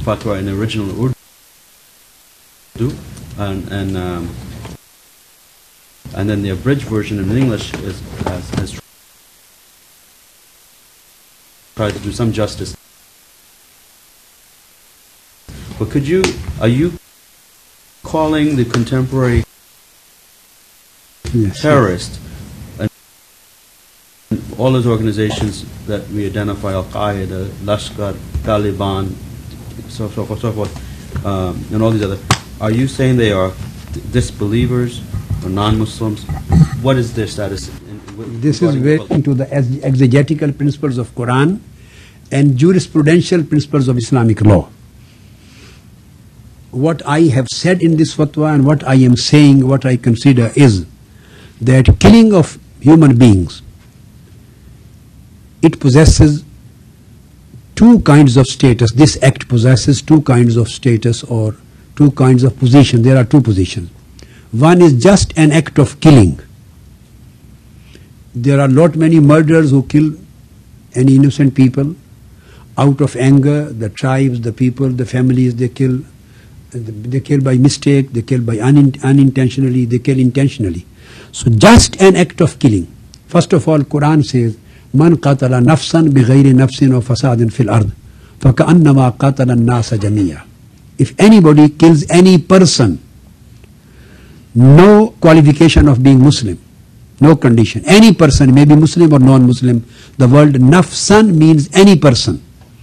fatwa in the original Urdu, and then the abridged version in English has to do some justice. But could you, are you calling the contemporary terrorist and all those organizations that we identify, Al-Qaeda, Lashkar, Taliban, so forth, and all these other, are you saying they are disbelievers or non-Muslims? What is their status? This is way into the exegetical principles of Quran and jurisprudential principles of Islamic law. What I have said in this fatwa and what I am saying, what I consider is that killing of human beings, it possesses two kinds of status. This act possesses two kinds of status or two kinds of position. There are two positions. One is just an act of killing. There are lot many murderers who kill any innocent people out of anger. The tribes, the people, the families, they kill. They kill by mistake, they kill by unintentionally, they kill intentionally. So just an act of killing. First of all, Quran says, "Man qatala nafsan bighayri nafsin wa fasadin fil ard, faka'annama qatala an-nasa jami'a." If anybody kills any person, no qualification of being Muslim, no condition. Any person may be Muslim or non-Muslim. The word nafsan means any person,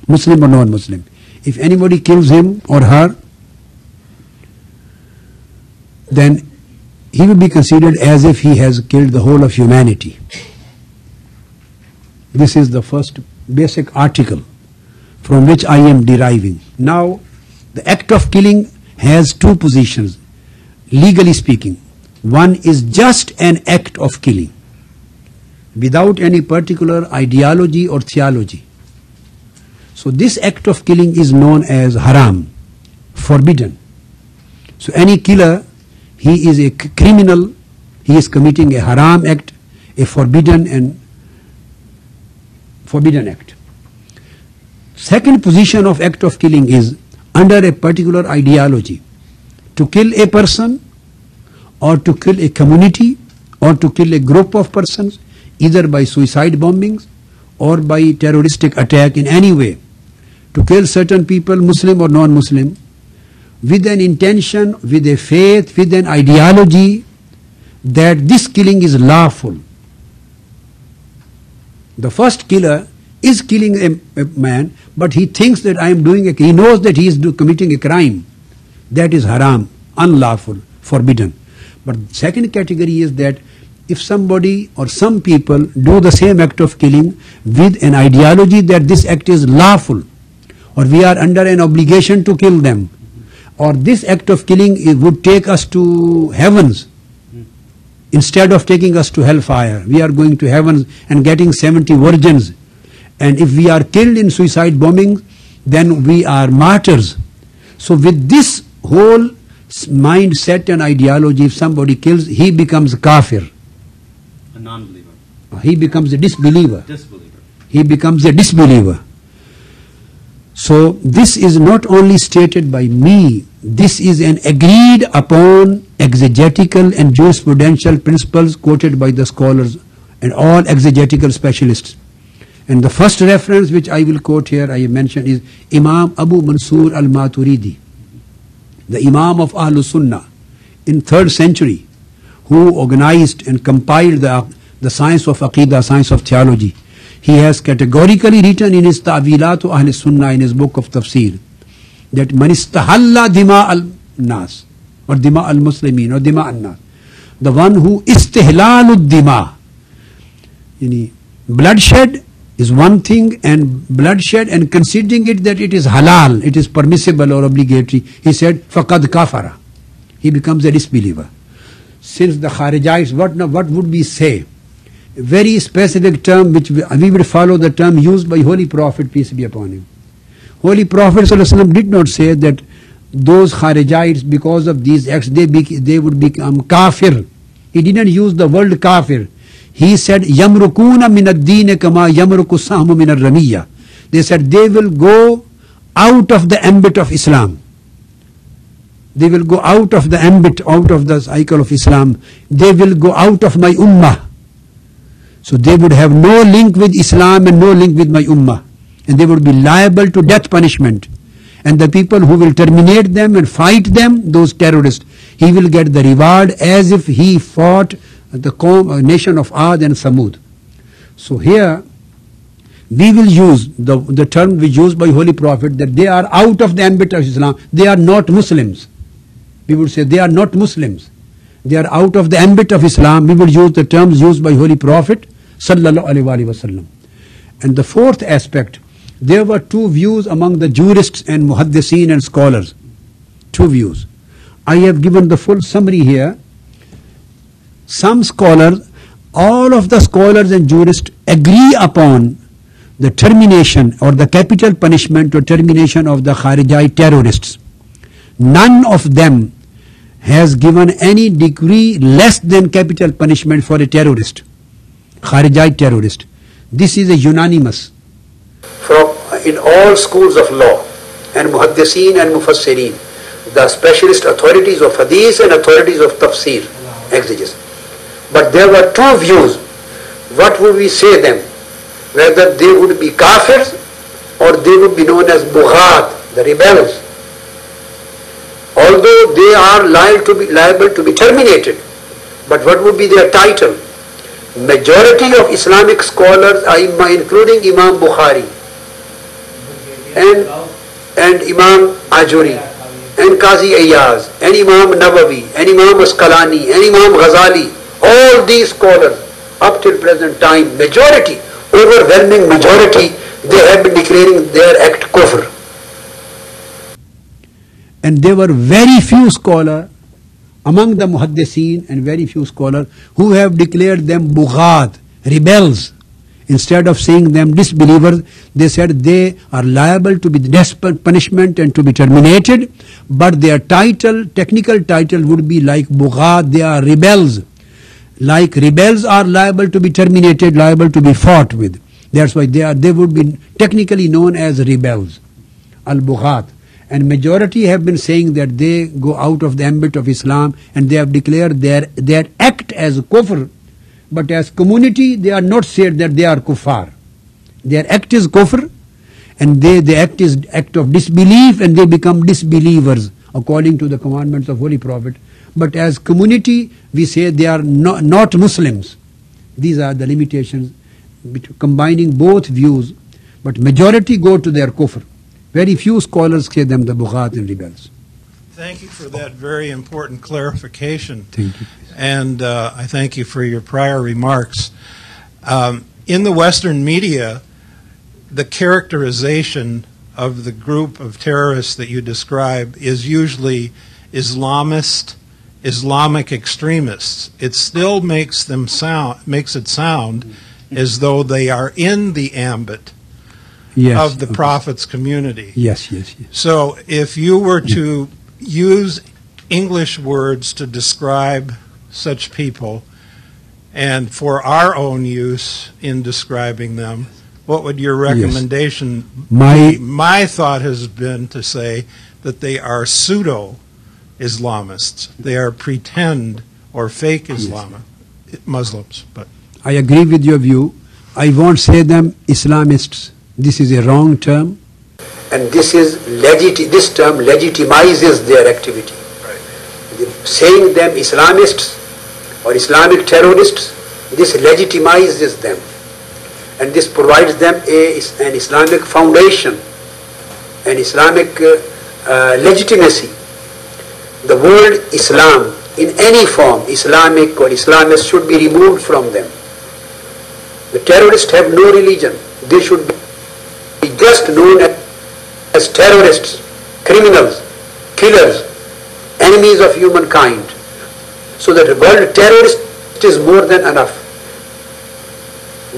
Muslim or non-Muslim. If anybody kills him or her, then he will be considered as if he has killed the whole of humanity. This is the first basic article from which I am deriving. Now, the act of killing has two positions, legally speaking. One is just an act of killing without any particular ideology or theology. So this act of killing is known as haram, forbidden. So any killer, he is a criminal, he is committing a haram act, a forbidden act. Second position of act of killing is under a particular ideology. To kill a person or to kill a community or to kill a group of persons, either by suicide bombings or by terroristic attack in any way, to kill certain people, Muslim or non-Muslim, with an intention, with a faith, with an ideology that this killing is lawful. The first killer is killing a man, but he thinks that he knows that he is committing a crime. That is haram, unlawful, forbidden. But second category is that if somebody or some people do the same act of killing with an ideology that this act is lawful, or we are under an obligation to kill them, or this act of killing would take us to heavens instead of taking us to hellfire. We are going to heavens and getting 70 virgins. And if we are killed in suicide bombing, then we are martyrs. So with this whole mindset and ideology, if somebody kills, he becomes a kafir. A non-believer. He becomes a disbeliever. He becomes a disbeliever. So this is not only stated by me, this is an agreed upon exegetical and jurisprudential principles quoted by the scholars and all exegetical specialists. And the first reference which I will quote here, I have mentioned, is Imam Abu Mansur al-Maturidi, the Imam of Ahlul Sunnah in 3rd century, who organized and compiled the science of Aqidah, science of theology. He has categorically written in his Ta'wilat to Ahlul Sunnah, in his book of Tafsir, that man istahalla dima al-nas, or dima al-muslimin, or dima al-nas, the one who istihlalud dima, bloodshed is one thing, and bloodshed and considering it that it is halal, it is permissible or obligatory, he said, faqad kafara. He becomes a disbeliever. Since the Kharijites, what would we say? A very specific term which we will follow, the term used by Holy Prophet, peace be upon him. Holy Prophet ﷺ did not say that those Kharijites, because of these acts, they would become kafir. He didn't use the word kafir. He said, Yamrukuna min ad-deen kama yamruku sahmu min ar-ramiyya. They said they will go out of the ambit of Islam. They will go out of the ambit, out of the cycle of Islam. They will go out of my ummah. So they would have no link with Islam and no link with my ummah. And they would be liable to death punishment. And the people who will terminate them and fight them, those terrorists, he will get the reward as if he fought the nation of Ad and Samud. So here we will use the term we used by Holy Prophet, that they are out of the ambit of Islam. They are not Muslims. We would say they are not Muslims. They are out of the ambit of Islam. We will use the terms used by Holy Prophet Sallallahu Alaihi Wasallam. And the fourth aspect, there were two views among the jurists and muhaddiseen and scholars. Two views. I have given the full summary here. Some scholars, all of the scholars and jurists agree upon the termination or the capital punishment or termination of the Kharijite terrorists. None of them has given any degree less than capital punishment for a terrorist, Kharijite terrorist. This is a unanimous. From in all schools of law and muhaddiseen and mufassirin, the specialist authorities of hadith and authorities of tafsir, exegesis. But there were two views. What would we say them? Whether they would be kafirs or they would be known as bughat, the rebels. Although they are liable to be terminated, but what would be their title? Majority of Islamic scholars, including Imam Bukhari and Imam Ajuri and Qazi Ayyaz and Imam Nawawi and Imam Asqalani and Imam Ghazali, all these scholars up till present time, majority, overwhelming majority, they have been declaring their act kufr. And there were very few scholars among the muhaddiseen and very few scholars who have declared them bughat, rebels. Instead of saying them disbelievers, they said they are liable to be death punishment and to be terminated, but their title, technical title, would be like bughat, they are rebels. Like rebels are liable to be terminated, liable to be fought with. That's why they would be technically known as rebels, al-bughat. And majority have been saying that they go out of the ambit of Islam, and they have declared their act as kufr, but as community they are not said that they are kuffar. Their act is kufr, and they act is act of disbelief, and they become disbelievers according to the commandments of Holy Prophet. But as community we say they are not Muslims. These are the limitations combining both views, but majority go to their kufr. Very few scholars say them the bughat and rebels. Thank you for that very important clarification. Thank you. And I thank you for your prior remarks. In the Western media, the characterization of the group of terrorists that you describe is usually Islamist, Islamic extremists. It still makes it sound as though they are in the ambit of the Prophet's community. Yes. So if you were to use English words to describe such people, and for our own use in describing them, what would your recommendation be? My thought has been to say that they are pseudo-Islamists. They are pretend or fake Muslims. But I agree with your view. I won't say them Islamists. This is a wrong term. And this term legitimizes their activity. Right. Saying them Islamists or Islamic terrorists, this legitimizes them. And this provides them an Islamic foundation, an Islamic legitimacy. The word Islam in any form, Islamic or Islamist, should be removed from them. The terrorists have no religion. They should be just known as terrorists, criminals, killers, enemies of humankind. So that the word terrorist is more than enough.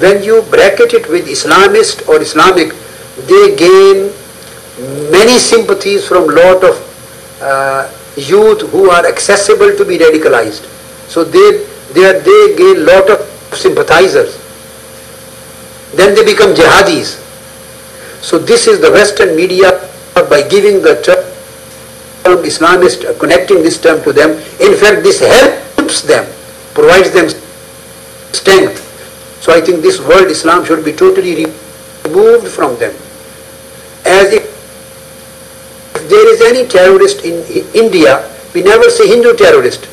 When you bracket it with Islamist or Islamic, they gain many sympathies from a lot of youth who are accessible to be radicalized. So they gain a lot of sympathizers. Then they become jihadis. So this is the Western media, by giving the term Islamist, connecting this term to them. In fact, this helps them, provides them strength. So I think this word Islam should be totally removed from them. As if there is any terrorist in India, we never say Hindu terrorist.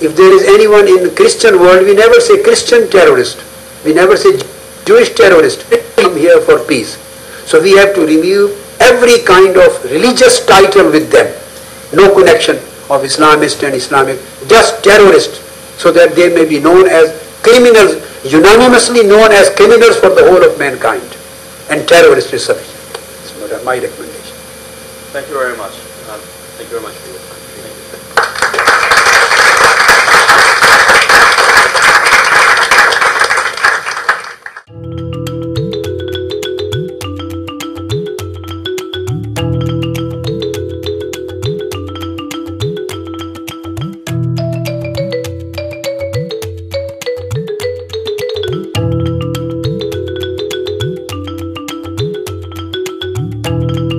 If there is anyone in the Christian world, we never say Christian terrorist. We never say Jewish terrorist. We come here for peace. So we have to remove every kind of religious title with them. No connection of Islamist and Islamic, just terrorist, so that they may be known as criminals, unanimously known as criminals for the whole of mankind, and terrorist is sufficient. That's my recommendation. Thank you very much. Thank you very much for your time. Thank you.